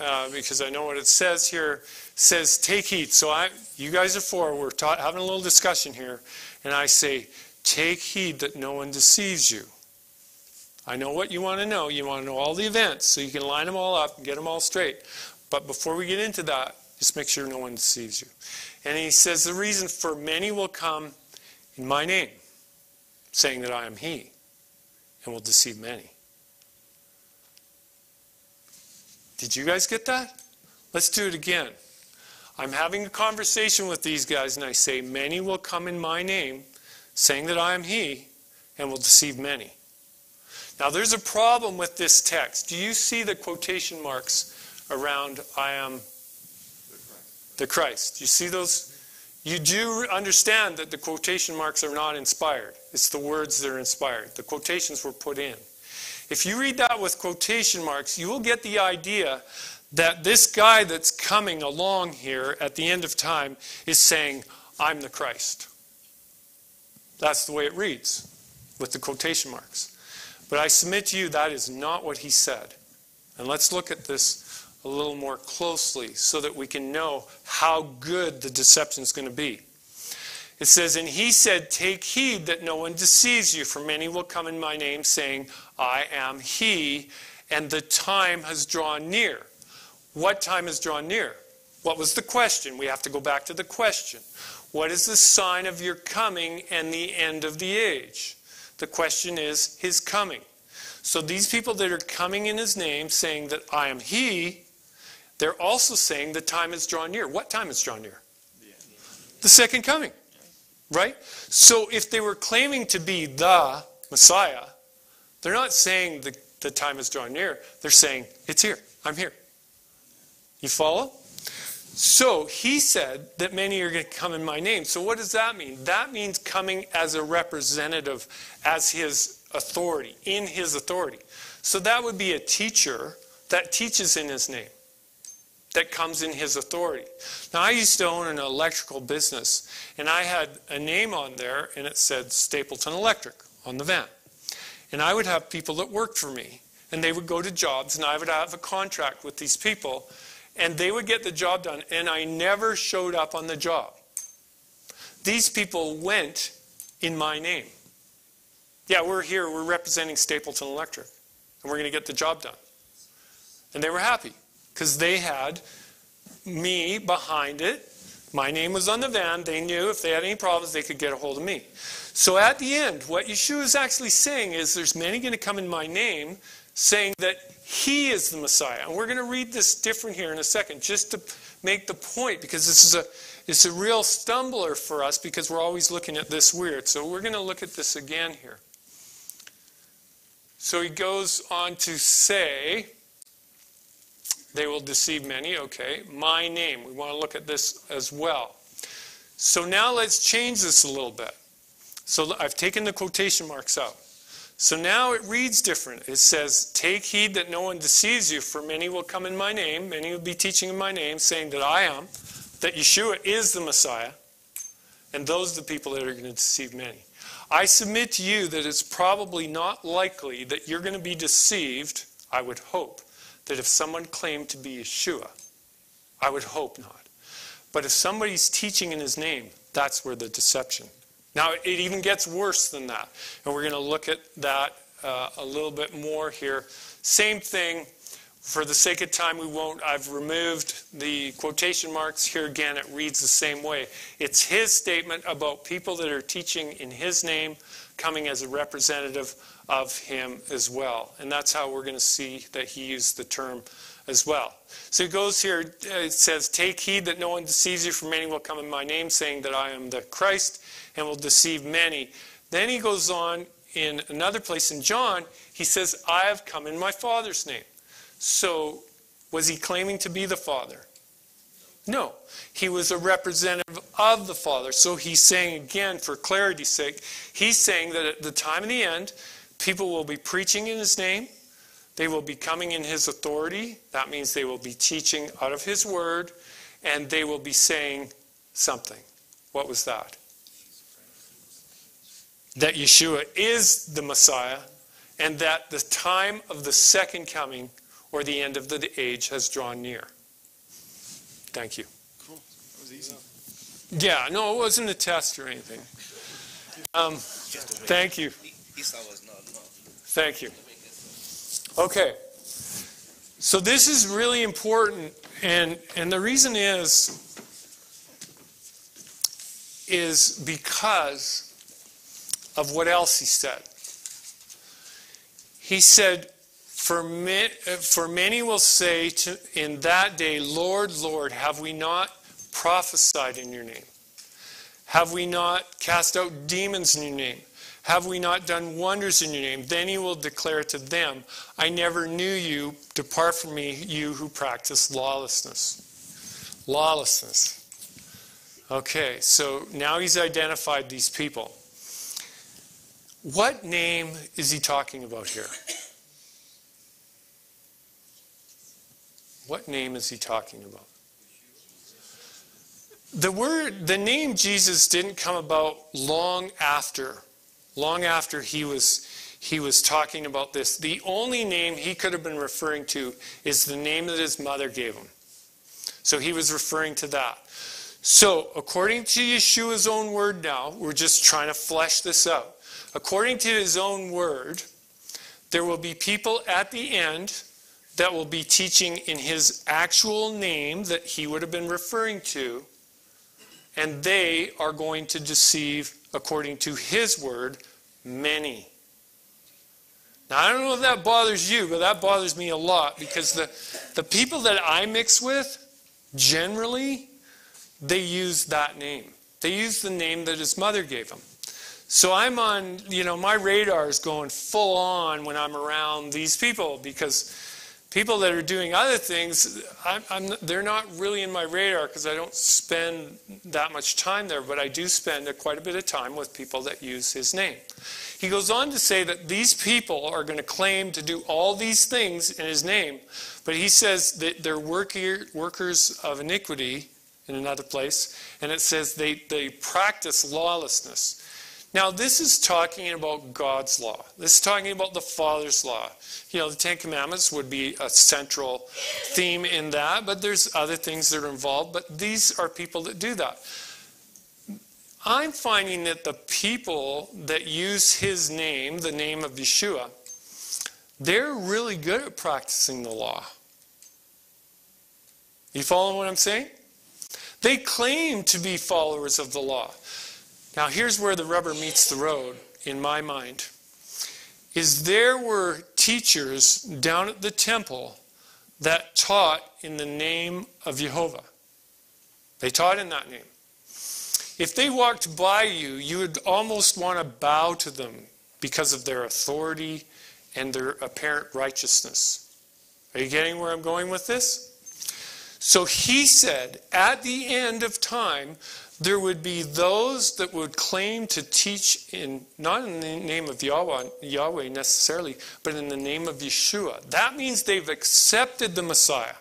Uh, because I know what it says here. It says, take heed. So I, you guys are four. We're taught, having a little discussion here. And I say, take heed that no one deceives you. I know what you want to know. You want to know all the events. So you can line them all up and get them all straight. But before we get into that, just make sure no one deceives you. And he says, the reason for many will come in my name, saying that I am he, and will deceive many. Did you guys get that? Let's do it again. I'm having a conversation with these guys and I say, many will come in my name, saying that I am he, and will deceive many. Now there's a problem with this text. Do you see the quotation marks around I am the Christ? You see those? You do understand that the quotation marks are not inspired. It's the words that are inspired. The quotations were put in. If you read that with quotation marks, you will get the idea that this guy that's coming along here at the end of time is saying, I'm the Christ. That's the way it reads, with the quotation marks. But I submit to you, that is not what he said. And let's look at this a a little more closely so that we can know how good the deception is going to be. It says, and he said, take heed that no one deceives you, for many will come in my name, saying, I am he, and the time has drawn near. What time has drawn near? What was the question? We have to go back to the question. What is the sign of your coming and the end of the age? The question is his coming. So these people that are coming in his name, saying that I am he, they're also saying the time is drawn near. What time is drawn near? The second coming. Right? So if they were claiming to be the Messiah, they're not saying the, the time is drawn near. They're saying, it's here. I'm here. You follow? So he said that many are going to come in my name. So what does that mean? That means coming as a representative, as his authority, in his authority. So that would be a teacher that teaches in his name, that comes in his authority. Now, I used to own an electrical business, and I had a name on there, and it said Stapleton Electric on the van. And I would have people that worked for me, and they would go to jobs, and I would have a contract with these people, and they would get the job done, and I never showed up on the job. These people went in my name. Yeah, we're here, we're representing Stapleton Electric, and we're going to get the job done. And they were happy, because they had me behind it. My name was on the van. They knew if they had any problems, they could get a hold of me. So at the end, what Yeshua is actually saying is there's many going to come in my name, saying that he is the Messiah. And we're going to read this different here in a second, just to make the point, because this is a, it's a real stumbler for us, because we're always looking at this weird. So we're going to look at this again here. So he goes on to say, they will deceive many. Okay, my name. We want to look at this as well. So now let's change this a little bit. So I've taken the quotation marks out. So now it reads different. It says, take heed that no one deceives you, for many will come in my name. Many will be teaching in my name, saying that I am, that Yeshua is the Messiah. And those are the people that are going to deceive many. I submit to you that it's probably not likely that you're going to be deceived, I would hope, that if someone claimed to be Yeshua, I would hope not. But if somebody's teaching in his name, that's where the deception. Now, it even gets worse than that. And we're going to look at that uh, a little bit more here. Same thing. For the sake of time, we won't. I've removed the quotation marks. Here again, it reads the same way. It's his statement about people that are teaching in his name, coming as a representative of him as well. And that's how we're going to see that he used the term as well. So it goes here, it says, take heed that no one deceives you, for many will come in my name, saying that I am the Christ, and will deceive many. Then he goes on in another place in John, he says, I have come in my Father's name. So was he claiming to be the Father? No. He was a representative of the Father. So he's saying, again, for clarity's sake, he's saying that at the time of the end, people will be preaching in his name. They will be coming in his authority. That means they will be teaching out of his word. And they will be saying something. What was that? That Yeshua is the Messiah. And that the time of the second coming, or the end of the age, has drawn near. Thank you. Cool. That was easy. Yeah, no, it wasn't a test or anything. Um, thank you. Thank you. Okay. So this is really important, and, and the reason is, is because of what else he said. He said, For many, for many will say to, in that day, Lord, Lord, have we not prophesied in your name? Have we not cast out demons in your name? Have we not done wonders in your name? Then he will declare to them, I never knew you. Depart from me, you who practice lawlessness. Lawlessness. Okay, so now he's identified these people. What name is he talking about here? What name is he talking about? The word, the name Jesus didn't come about long after, long after he was, he was talking about this. The only name he could have been referring to is the name that his mother gave him. So he was referring to that. So according to Yeshua's own word now, we're just trying to flesh this out. According to his own word, there will be people at the end that will be teaching in his actual name that he would have been referring to, and they are going to deceive, according to his word, many. Now, I don't know if that bothers you, but that bothers me a lot, because the, the people that I mix with, generally, they use that name. They use the name that his mother gave him. So I'm on, you know, my radar is going full on when I'm around these people, because people that are doing other things, I'm, I'm, they're not really in my radar because I don't spend that much time there, but I do spend quite a bit of time with people that use his name. He goes on to say that these people are going to claim to do all these things in his name, but he says that they're worker, workers of iniquity in another place, and it says they, they practice lawlessness. Now, this is talking about God's law. This is talking about the Father's law. You know, the Ten Commandments would be a central theme in that, but there's other things that are involved, but these are people that do that. I'm finding that the people that use his name, the name of Yeshua, they're really good at practicing the law. You follow what I'm saying? They claim to be followers of the law. Now, here's where the rubber meets the road, in my mind, is there were teachers down at the temple that taught in the name of Jehovah. They taught in that name. If they walked by you, you would almost want to bow to them because of their authority and their apparent righteousness. Are you getting where I'm going with this? So he said, at the end of time, there would be those that would claim to teach in, not in the name of Yahweh, Yahweh necessarily, but in the name of Yeshua. That means they've accepted the Messiah.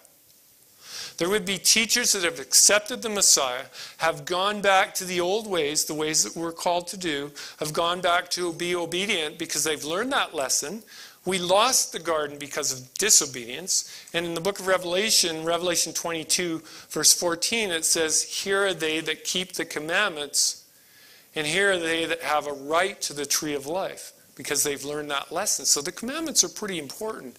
There would be teachers that have accepted the Messiah, have gone back to the old ways, the ways that we're called to do, have gone back to be obedient because they've learned that lesson. We lost the garden because of disobedience. And in the book of Revelation, Revelation twenty-two, verse fourteen, it says, here are they that keep the commandments, and here are they that have a right to the tree of life, because they've learned that lesson. So the commandments are pretty important.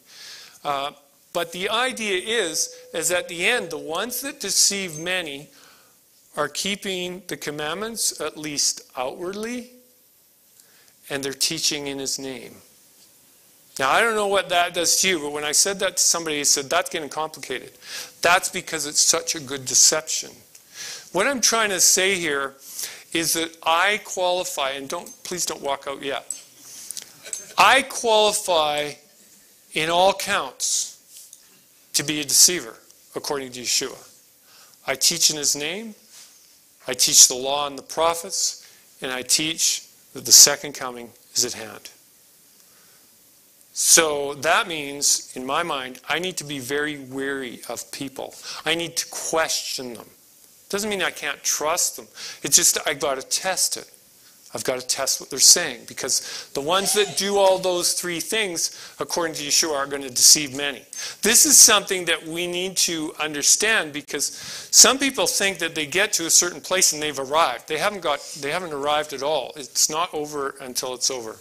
Uh, but the idea is, is at the end, the ones that deceive many are keeping the commandments, at least outwardly, and they're teaching in his name. Now, I don't know what that does to you, but when I said that to somebody, he said, that's getting complicated. That's because it's such a good deception. What I'm trying to say here is that I qualify, and don't please don't walk out yet. I qualify in all counts to be a deceiver, according to Yeshua. I teach in his name, I teach the law and the prophets, and I teach that the second coming is at hand. So that means, in my mind, I need to be very wary of people. I need to question them. Doesn't mean I can't trust them. It's just I've got to test it. I've got to test what they're saying, because the ones that do all those three things, according to Yeshua, are going to deceive many. This is something that we need to understand, because some people think that they get to a certain place and they've arrived. They haven't got, they haven't arrived at all. It's not over until it's over.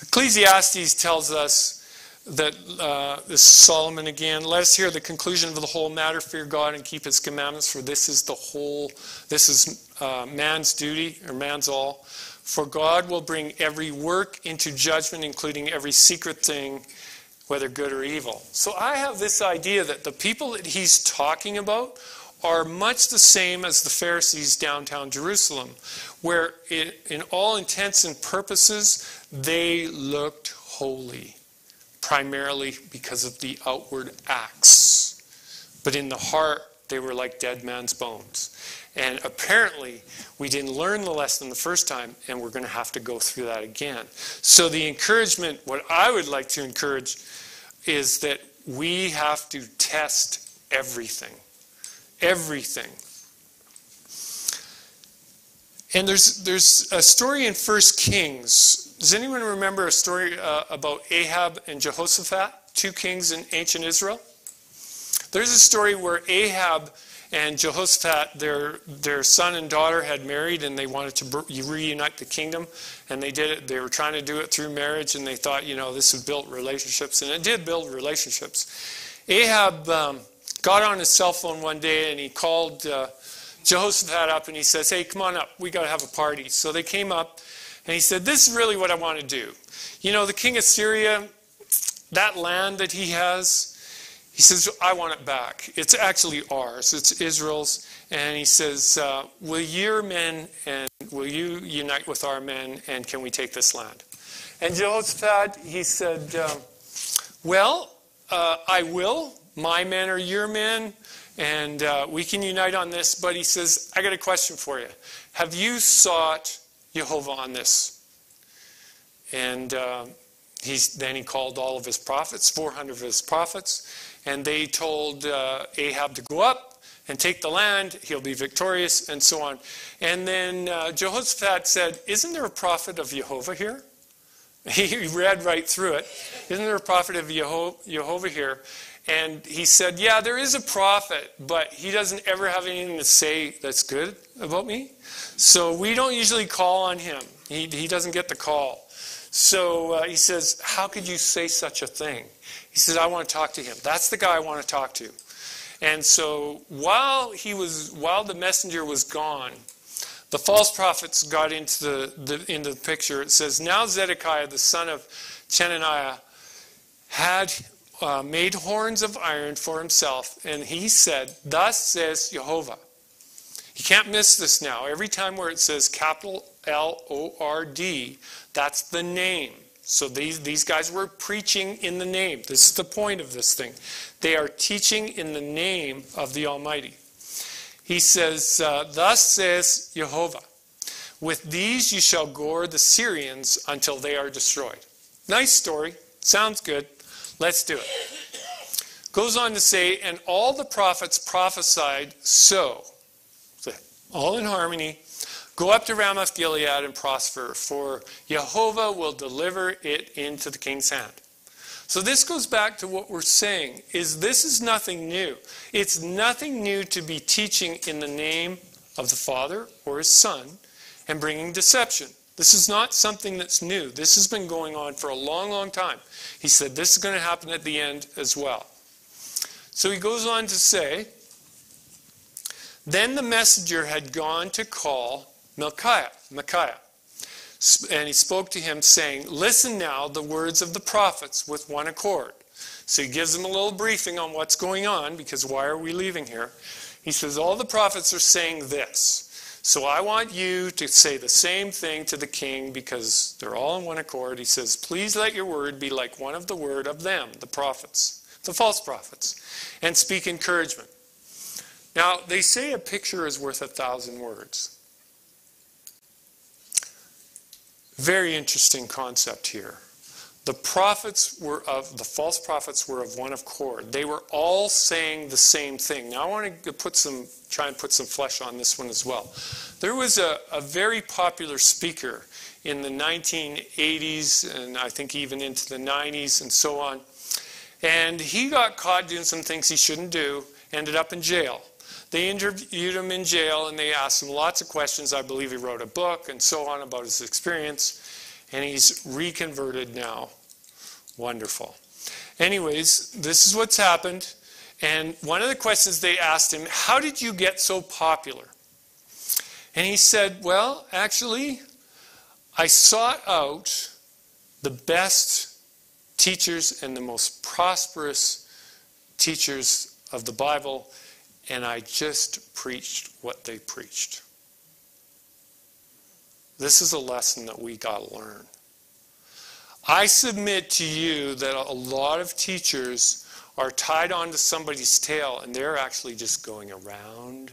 Ecclesiastes tells us that, uh, this is Solomon again, let us hear the conclusion of the whole matter, fear God and keep his commandments, for this is the whole, this is uh, man's duty, or man's all. For God will bring every work into judgment, including every secret thing, whether good or evil. So I have this idea that the people that he's talking about are much the same as the Pharisees downtown Jerusalem, where it, in all intents and purposes, they looked holy, primarily because of the outward acts. But in the heart, they were like dead man's bones. And apparently, we didn't learn the lesson the first time, and we're going to have to go through that again. So the encouragement, what I would like to encourage, is that we have to test everything. Everything. And there's there's a story in First Kings. Does anyone remember a story uh, about Ahab and Jehoshaphat, two kings in ancient Israel? There's a story where Ahab and Jehoshaphat, their their son and daughter, had married, and they wanted to reunite the kingdom, and they did it. They were trying to do it through marriage, and they thought, you know, this would build relationships, and it did build relationships. Ahab um, got on his cell phone one day, and he called uh, Jehoshaphat up, and he says, "Hey, come on up. We got to have a party." So they came up, and he said, "This is really what I want to do. You know, the king of Syria, that land that he has." He says, "I want it back. It's actually ours. It's Israel's." And he says, uh, will your men and will you unite with our men, and can we take this land?" And Jehoshaphat, he said, uh, well, uh, I will. My men are your men, and uh, we can unite on this. But he says, "I got a question for you. Have you sought Jehovah on this?" And uh, he's, then he called all of his prophets, four hundred of his prophets. And they told uh, Ahab to go up and take the land. He'll be victorious, and so on. And then uh, Jehoshaphat said, "Isn't there a prophet of Jehovah here?" He read right through it. "Isn't there a prophet of Jehovah here?" And he said, "Yeah, there is a prophet, but he doesn't ever have anything to say that's good about me. So we don't usually call on him. He, he doesn't get the call." So uh, he says, "How could you say such a thing?" He says, "I want to talk to him. That's the guy I want to talk to." And so while he was, while the messenger was gone, the false prophets got into the, the into the picture. It says, "Now Zedekiah, the son of Chenaniah, had uh, made horns of iron for himself, and he said, 'Thus says Jehovah.'" You can't miss this now. Every time where it says capital L O R D, that's the name. So these, these guys were preaching in the name. This is the point of this thing. They are teaching in the name of the Almighty. He says, uh, "Thus says Jehovah, with these you shall gore the Syrians until they are destroyed." Nice story. Sounds good. Let's do it. Goes on to say, "And all the prophets prophesied so." All in harmony. "Go up to Ramoth Gilead and prosper, for Jehovah will deliver it into the king's hand." So this goes back to what we're saying, is this is nothing new. It's nothing new to be teaching in the name of the Father or His Son and bringing deception. This is not something that's new. This has been going on for a long, long time. He said this is going to happen at the end as well. So he goes on to say, "Then the messenger had gone to call Micaiah, Micaiah, and he spoke to him, saying, 'Listen now the words of the prophets with one accord.'" So he gives him a little briefing on what's going on, because why are we leaving here? He says, "All the prophets are saying this, so I want you to say the same thing to the king, because they're all in one accord." He says, "Please let your word be like one of the word of them, the prophets, the false prophets, and speak encouragement." Now, they say a picture is worth a thousand words. Very interesting concept here. The prophets were of, the false prophets were of one accord. They were all saying the same thing. Now I want to put some, try and put some flesh on this one as well. There was a, a very popular speaker in the nineteen eighties, and I think even into the nineties and so on. And he got caught doing some things he shouldn't do, ended up in jail. They interviewed him in jail, and they asked him lots of questions. I believe he wrote a book and so on about his experience. And he's reconverted now. Wonderful. Anyways, this is what's happened. And one of the questions they asked him, "How did you get so popular?" And he said, "Well, actually, I sought out the best teachers and the most prosperous teachers of the Bible, and I just preached what they preached." This is a lesson that we got to learn. I submit to you that a lot of teachers are tied onto somebody's tail, and they're actually just going around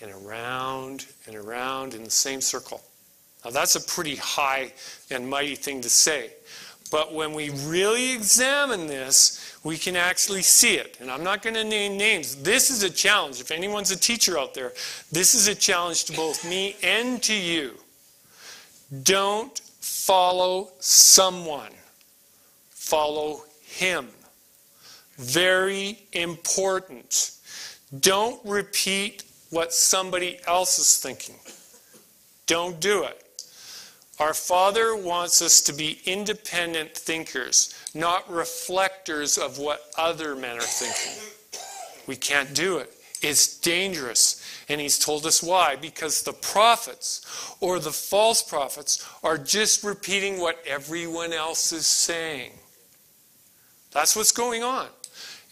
and around and around in the same circle. Now that's a pretty high and mighty thing to say, But when we really examine this, we can actually see it. And I'm not going to name names. This is a challenge. If anyone's a teacher out there, this is a challenge to both me and to you. Don't follow someone. Follow him. Very important. Don't repeat what somebody else is thinking. Don't do it. Our Father wants us to be independent thinkers, not reflectors of what other men are thinking. We can't do it. It's dangerous. And he's told us why. Because the prophets or the false prophets are just repeating what everyone else is saying. That's what's going on.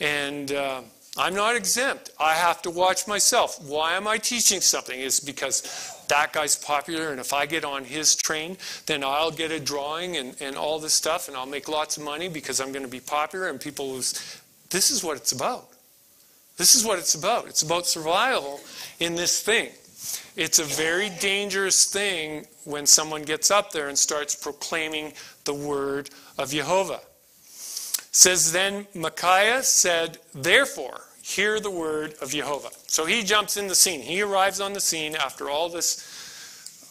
And uh, I'm not exempt. I have to watch myself. Why am I teaching something? It's because that guy's popular, and if I get on his train, then I'll get a drawing and, and all this stuff, and I'll make lots of money because I'm going to be popular, and people will... This is what it's about. This is what it's about. It's about survival in this thing. It's a very dangerous thing when someone gets up there and starts proclaiming the word of Jehovah. It says, then Micaiah said, therefore... hear the word of Jehovah. So he jumps in the scene. He arrives on the scene after all this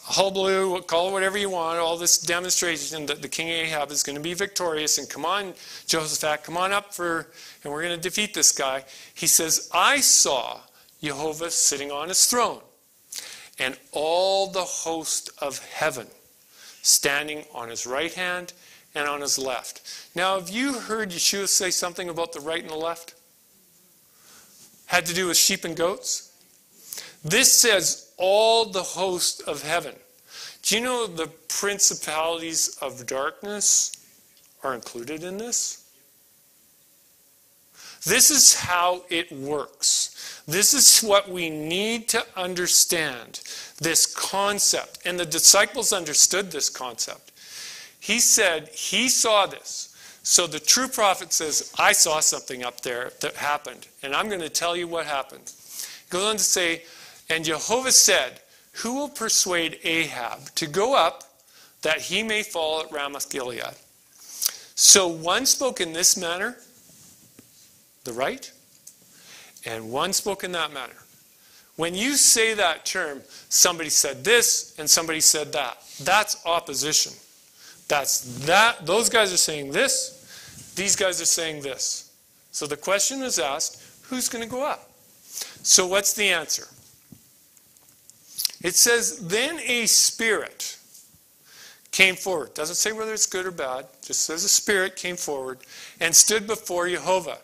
hullabaloo, call it whatever you want, all this demonstration that the king Ahab is going to be victorious. And come on, Jehoshaphat, come on up for, and we're going to defeat this guy. He says, I saw Jehovah sitting on his throne and all the host of heaven standing on his right hand and on his left. Now, have you heard Yeshua say something about the right and the left? Had to do with sheep and goats. This says all the host of heaven. Do you know the principalities of darkness are included in this? This is how it works. This is what we need to understand, this concept. And the disciples understood this concept. He said he saw this. So the true prophet says, I saw something up there that happened, and I'm going to tell you what happened. He goes on to say, and Jehovah said, who will persuade Ahab to go up that he may fall at Ramoth Gilead? So one spoke in this manner, the right, and one spoke in that manner. When you say that term, somebody said this and somebody said that. That's opposition. That's that. Those guys are saying this. These guys are saying this. So the question is asked, who's going to go up? So what's the answer? It says, then a spirit came forward. It doesn't say whether it's good or bad. It just says a spirit came forward and stood before Jehovah.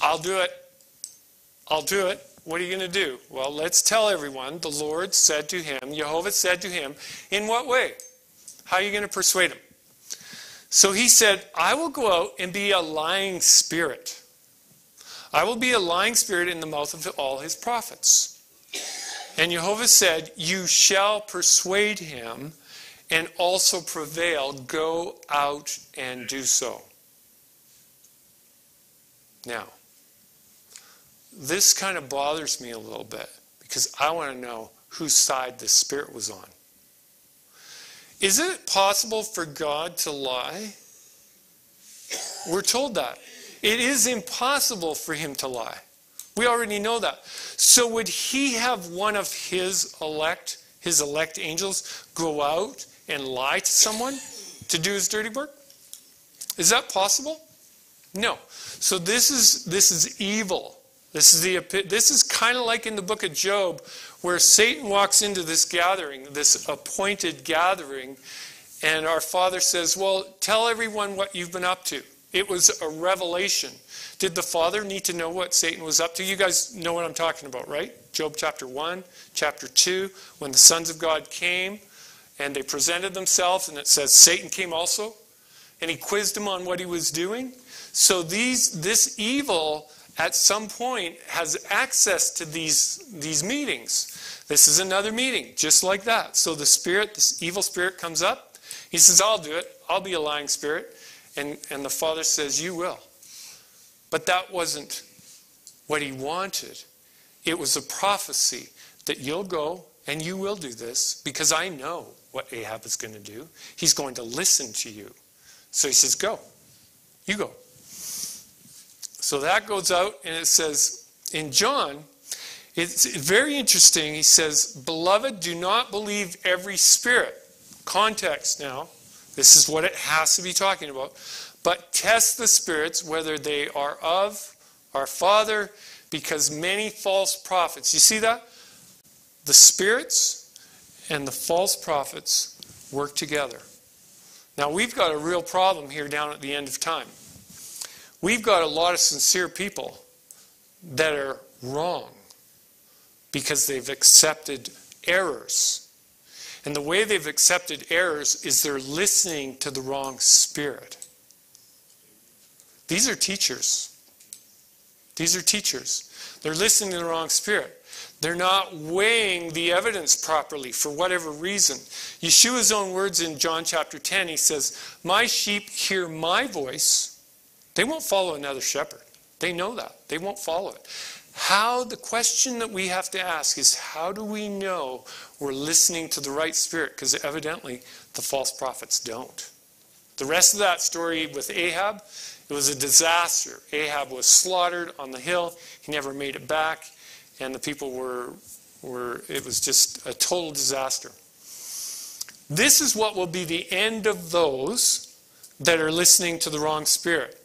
I'll do it. I'll do it. What are you going to do? Well, let's tell everyone. The Lord said to him, Jehovah said to him, in what way? How are you going to persuade him? So he said, I will go out and be a lying spirit. I will be a lying spirit in the mouth of all his prophets. And Jehovah said, you shall persuade him and also prevail. Go out and do so. Now, this kind of bothers me a little bit because I want to know whose side this spirit was on. Is it possible for God to lie? We're told that. It is impossible for him to lie. We already know that. So would he have one of his elect, his elect angels, go out and lie to someone to do his dirty work? Is that possible? No. So this is, this is evil. This is, the, this is kind of like in the book of Job, where Satan walks into this gathering, this appointed gathering, and our Father says, well, tell everyone what you've been up to. It was a revelation. Did the Father need to know what Satan was up to? You guys know what I'm talking about, right? Job chapter one, chapter two, when the sons of God came, and they presented themselves, and it says Satan came also, and he quizzed him on what he was doing. So these, this evil... at some point has access to these, these meetings. This is another meeting, just like that. So the spirit, this evil spirit comes up. He says, I'll do it. I'll be a lying spirit. And, and the Father says, you will. But that wasn't what he wanted. It was a prophecy that you'll go and you will do this because I know what Ahab is going to do. He's going to listen to you. So he says, go. You go. So that goes out, and it says, in John, it's very interesting. He says, beloved, do not believe every spirit. Context now. This is what it has to be talking about. But test the spirits, whether they are of our Father, because many false prophets. You see that? The spirits and the false prophets work together. Now, we've got a real problem here down at the end of time. We've got a lot of sincere people that are wrong because they've accepted errors. And the way they've accepted errors is they're listening to the wrong spirit. These are teachers. These are teachers. They're listening to the wrong spirit. They're not weighing the evidence properly for whatever reason. Yeshua's own words in John chapter ten, he says, my sheep hear my voice. They won't follow another shepherd. They know that. They won't follow it. How, the question that we have to ask is, how do we know we're listening to the right spirit? Because evidently the false prophets don't. The rest of that story with Ahab, it was a disaster. Ahab was slaughtered on the hill. He never made it back. And the people were, were, it was just a total disaster. This is what will be the end of those that are listening to the wrong spirit.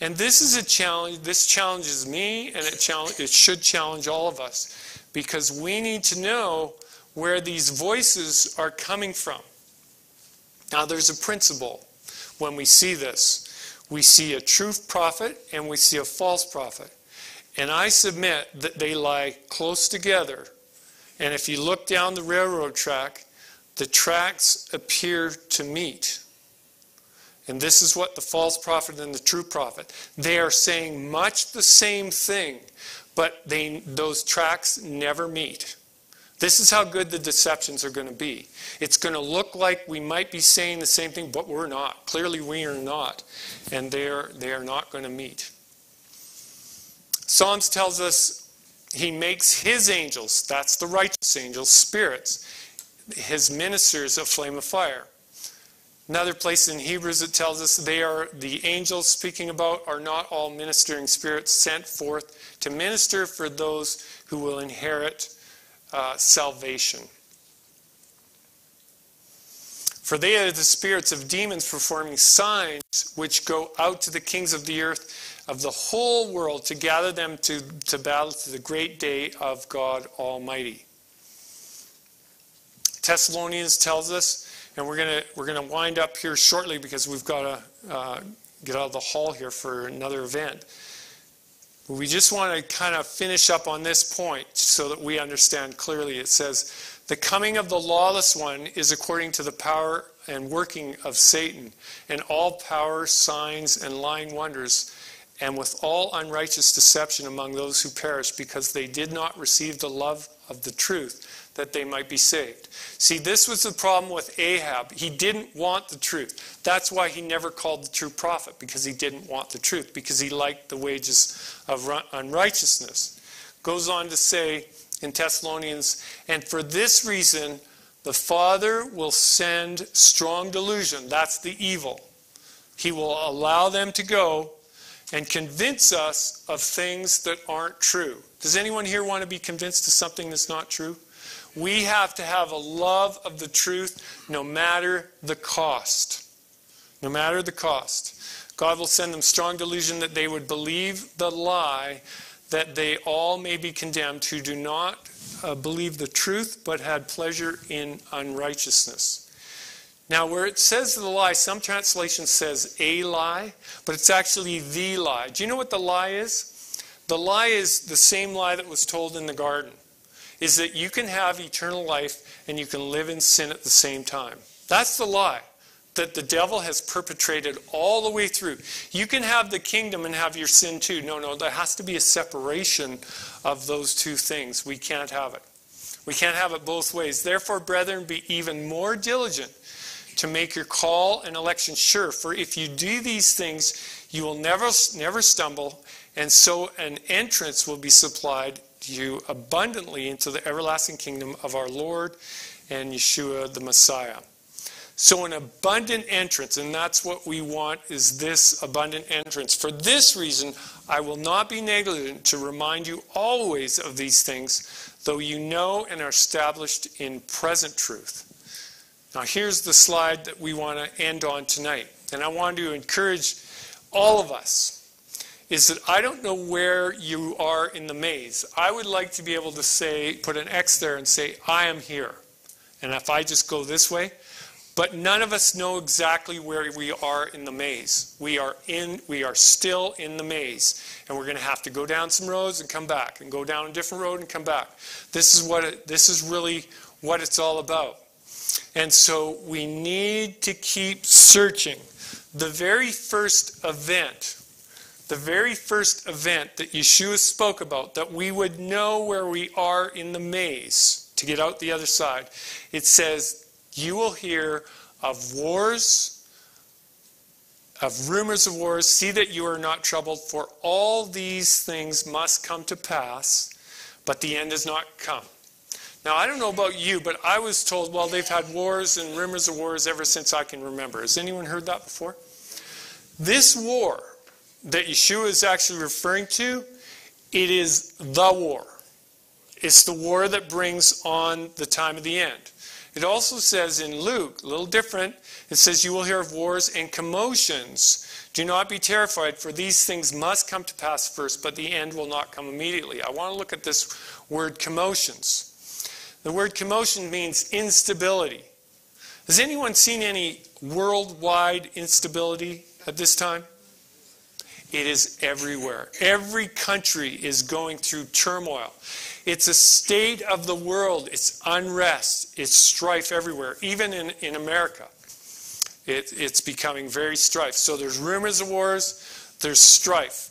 And this is a challenge. This challenges me, and it, challenge, it should challenge all of us, because we need to know where these voices are coming from. Now, there's a principle when we see this. We see a true prophet, and we see a false prophet. And I submit that they lie close together. And if you look down the railroad track, the tracks appear to meet. And this is what the false prophet and the true prophet, they are saying much the same thing, but they, those tracks never meet. This is how good the deceptions are going to be. It's going to look like we might be saying the same thing, but we're not. Clearly we are not. And they are, they are not going to meet. Psalms tells us he makes his angels, that's the righteous angels, spirits, his ministers a flame of fire. Another place in Hebrews it tells us they are, the angels speaking about are not all ministering spirits sent forth to minister for those who will inherit uh, salvation. For they are the spirits of demons performing signs which go out to the kings of the earth, of the whole world, to gather them to, to battle to the great day of God Almighty. Thessalonians tells us, and we're going to we're going to wind up here shortly because we've got to uh, get out of the hall here for another event. But we just want to kind of finish up on this point so that we understand clearly. It says, the coming of the lawless one is according to the power and working of Satan, and all power, signs, and lying wonders, and with all unrighteous deception among those who perish, because they did not receive the love of the truth, that they might be saved. See, this was the problem with Ahab. He didn't want the truth. That's why he never called the true prophet, because he didn't want the truth, because he liked the wages of unrighteousness. Goes on to say in Thessalonians, and for this reason, the Father will send strong delusion. That's the evil. He will allow them to go and convince us of things that aren't true. Does anyone here want to be convinced of something that's not true? We have to have a love of the truth no matter the cost. No matter the cost. God will send them strong delusion that they would believe the lie, that they all may be condemned who do not uh, believe the truth but had pleasure in unrighteousness. Now, where it says the lie, some translation says a lie, but it's actually the lie. Do you know what the lie is? The lie is the same lie that was told in the garden, is that you can have eternal life and you can live in sin at the same time. That's the lie that the devil has perpetrated all the way through. You can have the kingdom and have your sin too. No, no, there has to be a separation of those two things. We can't have it. We can't have it both ways. Therefore, brethren, be even more diligent to make your call and election sure. For if you do these things, you will never, never stumble, and so an entrance will be supplied to you abundantly into the everlasting kingdom of our Lord and Yeshua the Messiah. So an abundant entrance, and that's what we want, is this abundant entrance. For this reason, I will not be negligent to remind you always of these things, though you know and are established in present truth. Now here's the slide that we want to end on tonight. And I want to encourage all of us, is that I don't know where you are in the maze. I would like to be able to say, put an X there and say, I am here. And if I just go this way, but none of us know exactly where we are in the maze. We are in, we are still in the maze. And we're going to have to go down some roads and come back, and go down a different road and come back. This is what it, this is really what it's all about. And so we need to keep searching. The very first event, the very first event that Yeshua spoke about, that we would know where we are in the maze to get out the other side, it says, you will hear of wars, of rumors of wars. See that you are not troubled, for all these things must come to pass, but the end has not come. Now, I don't know about you, but I was told, well, they've had wars and rumors of wars ever since I can remember. Has anyone heard that before? This war that Yeshua is actually referring to, it is the war. It's the war that brings on the time of the end. It also says in Luke, a little different, it says, you will hear of wars and commotions. Do not be terrified, for these things must come to pass first, but the end will not come immediately. I want to look at this word commotions. The word commotion means instability. Has anyone seen any worldwide instability at this time? It is everywhere. Every country is going through turmoil. It's a state of the world. It's unrest. It's strife everywhere. Even in, in America, it, it's becoming very strife. So there's rumors of wars. There's strife.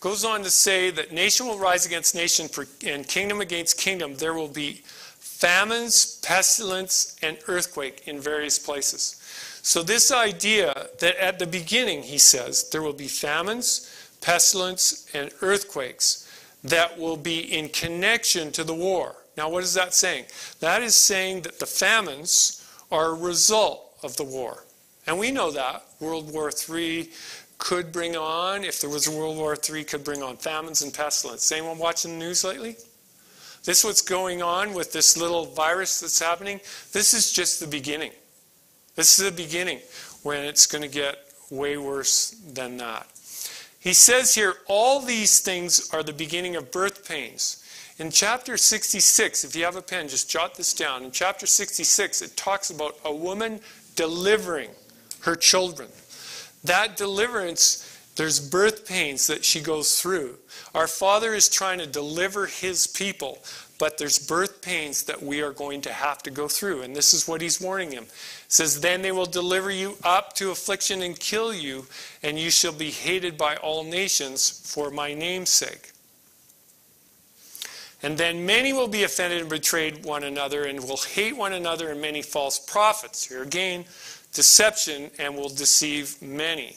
Goes on to say that nation will rise against nation and kingdom against kingdom. There will be famines, pestilence, and earthquake in various places. So this idea that at the beginning, he says, there will be famines, pestilence, and earthquakes that will be in connection to the war. Now, what is that saying? That is saying that the famines are a result of the war. And we know that. World War Three could bring on, if there was a World War Three, could bring on famines and pestilence. Is anyone watching the news lately? This is what's going on with this little virus that's happening. This is just the beginning. This is the beginning, when it's going to get way worse than that. He says here, all these things are the beginning of birth pains. In chapter sixty-six, if you have a pen, just jot this down. In chapter sixty-six, it talks about a woman delivering her children. That deliverance, there's birth pains that she goes through. Our Father is trying to deliver his people, but there's birth pains that we are going to have to go through. And this is what he's warning him. It says, then they will deliver you up to affliction and kill you, and you shall be hated by all nations for my name's sake. And then many will be offended and betrayed one another, and will hate one another, and many false prophets. Here again, deception, and will deceive many.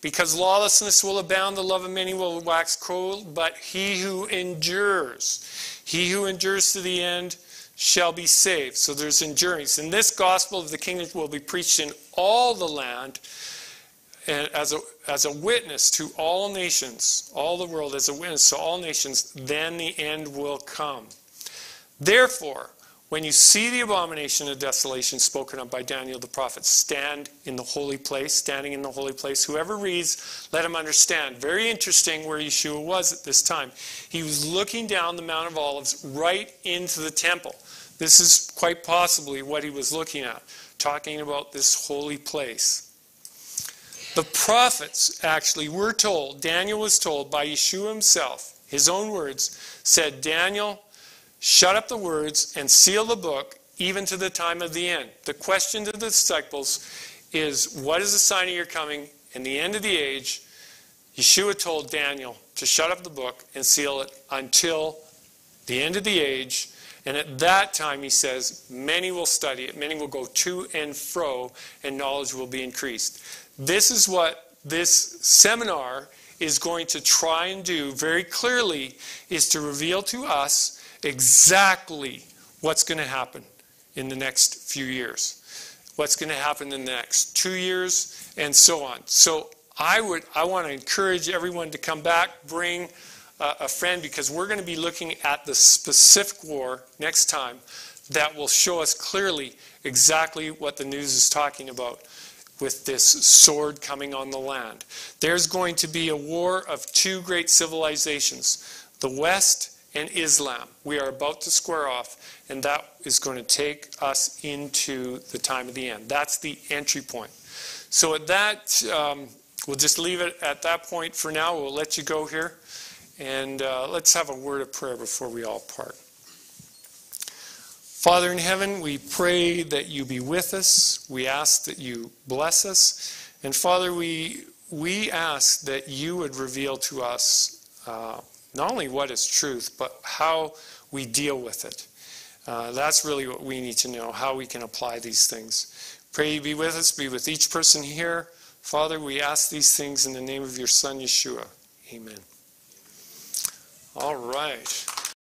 Because lawlessness will abound, the love of many will wax cold, but he who endures, he who endures to the end shall be saved. So there's endurance. And this gospel of the kingdom will be preached in all the land as a, as a witness to all nations, all the world as a witness to all nations, then the end will come. Therefore, when you see the abomination of desolation spoken of by Daniel the prophet, stand in the holy place, standing in the holy place. Whoever reads, let him understand. Very interesting where Yeshua was at this time. He was looking down the Mount of Olives right into the temple. This is quite possibly what he was looking at, talking about this holy place. The prophets actually were told, Daniel was told by Yeshua himself, his own words, said, Daniel, shut up the words and seal the book, even to the time of the end. The question to the disciples is, what is the sign of your coming and the end of the age? Yeshua told Daniel to shut up the book and seal it until the end of the age. And at that time, he says, many will study it. Many will go to and fro, and knowledge will be increased. This is what this seminar is going to try and do very clearly, is to reveal to us exactly what's going to happen in the next few years, what's going to happen in the next two years, and so on. So I would, I want to encourage everyone to come back, bring uh, a friend, because we're going to be looking at the specific war next time that will show us clearly exactly what the news is talking about with this sword coming on the land. There's going to be a war of two great civilizations, the West and Islam. We are about to square off, and that is going to take us into the time of the end. That's the entry point. So at that, um, we'll just leave it at that point for now. We'll let you go here, and uh, let's have a word of prayer before we all part. Father in heaven, we pray that you be with us. We ask that you bless us. And Father, we, we ask that you would reveal to us uh, not only what is truth, but how we deal with it. Uh, that's really what we need to know, how we can apply these things. Pray you be with us, be with each person here. Father, we ask these things in the name of your Son, Yeshua. Amen. All right.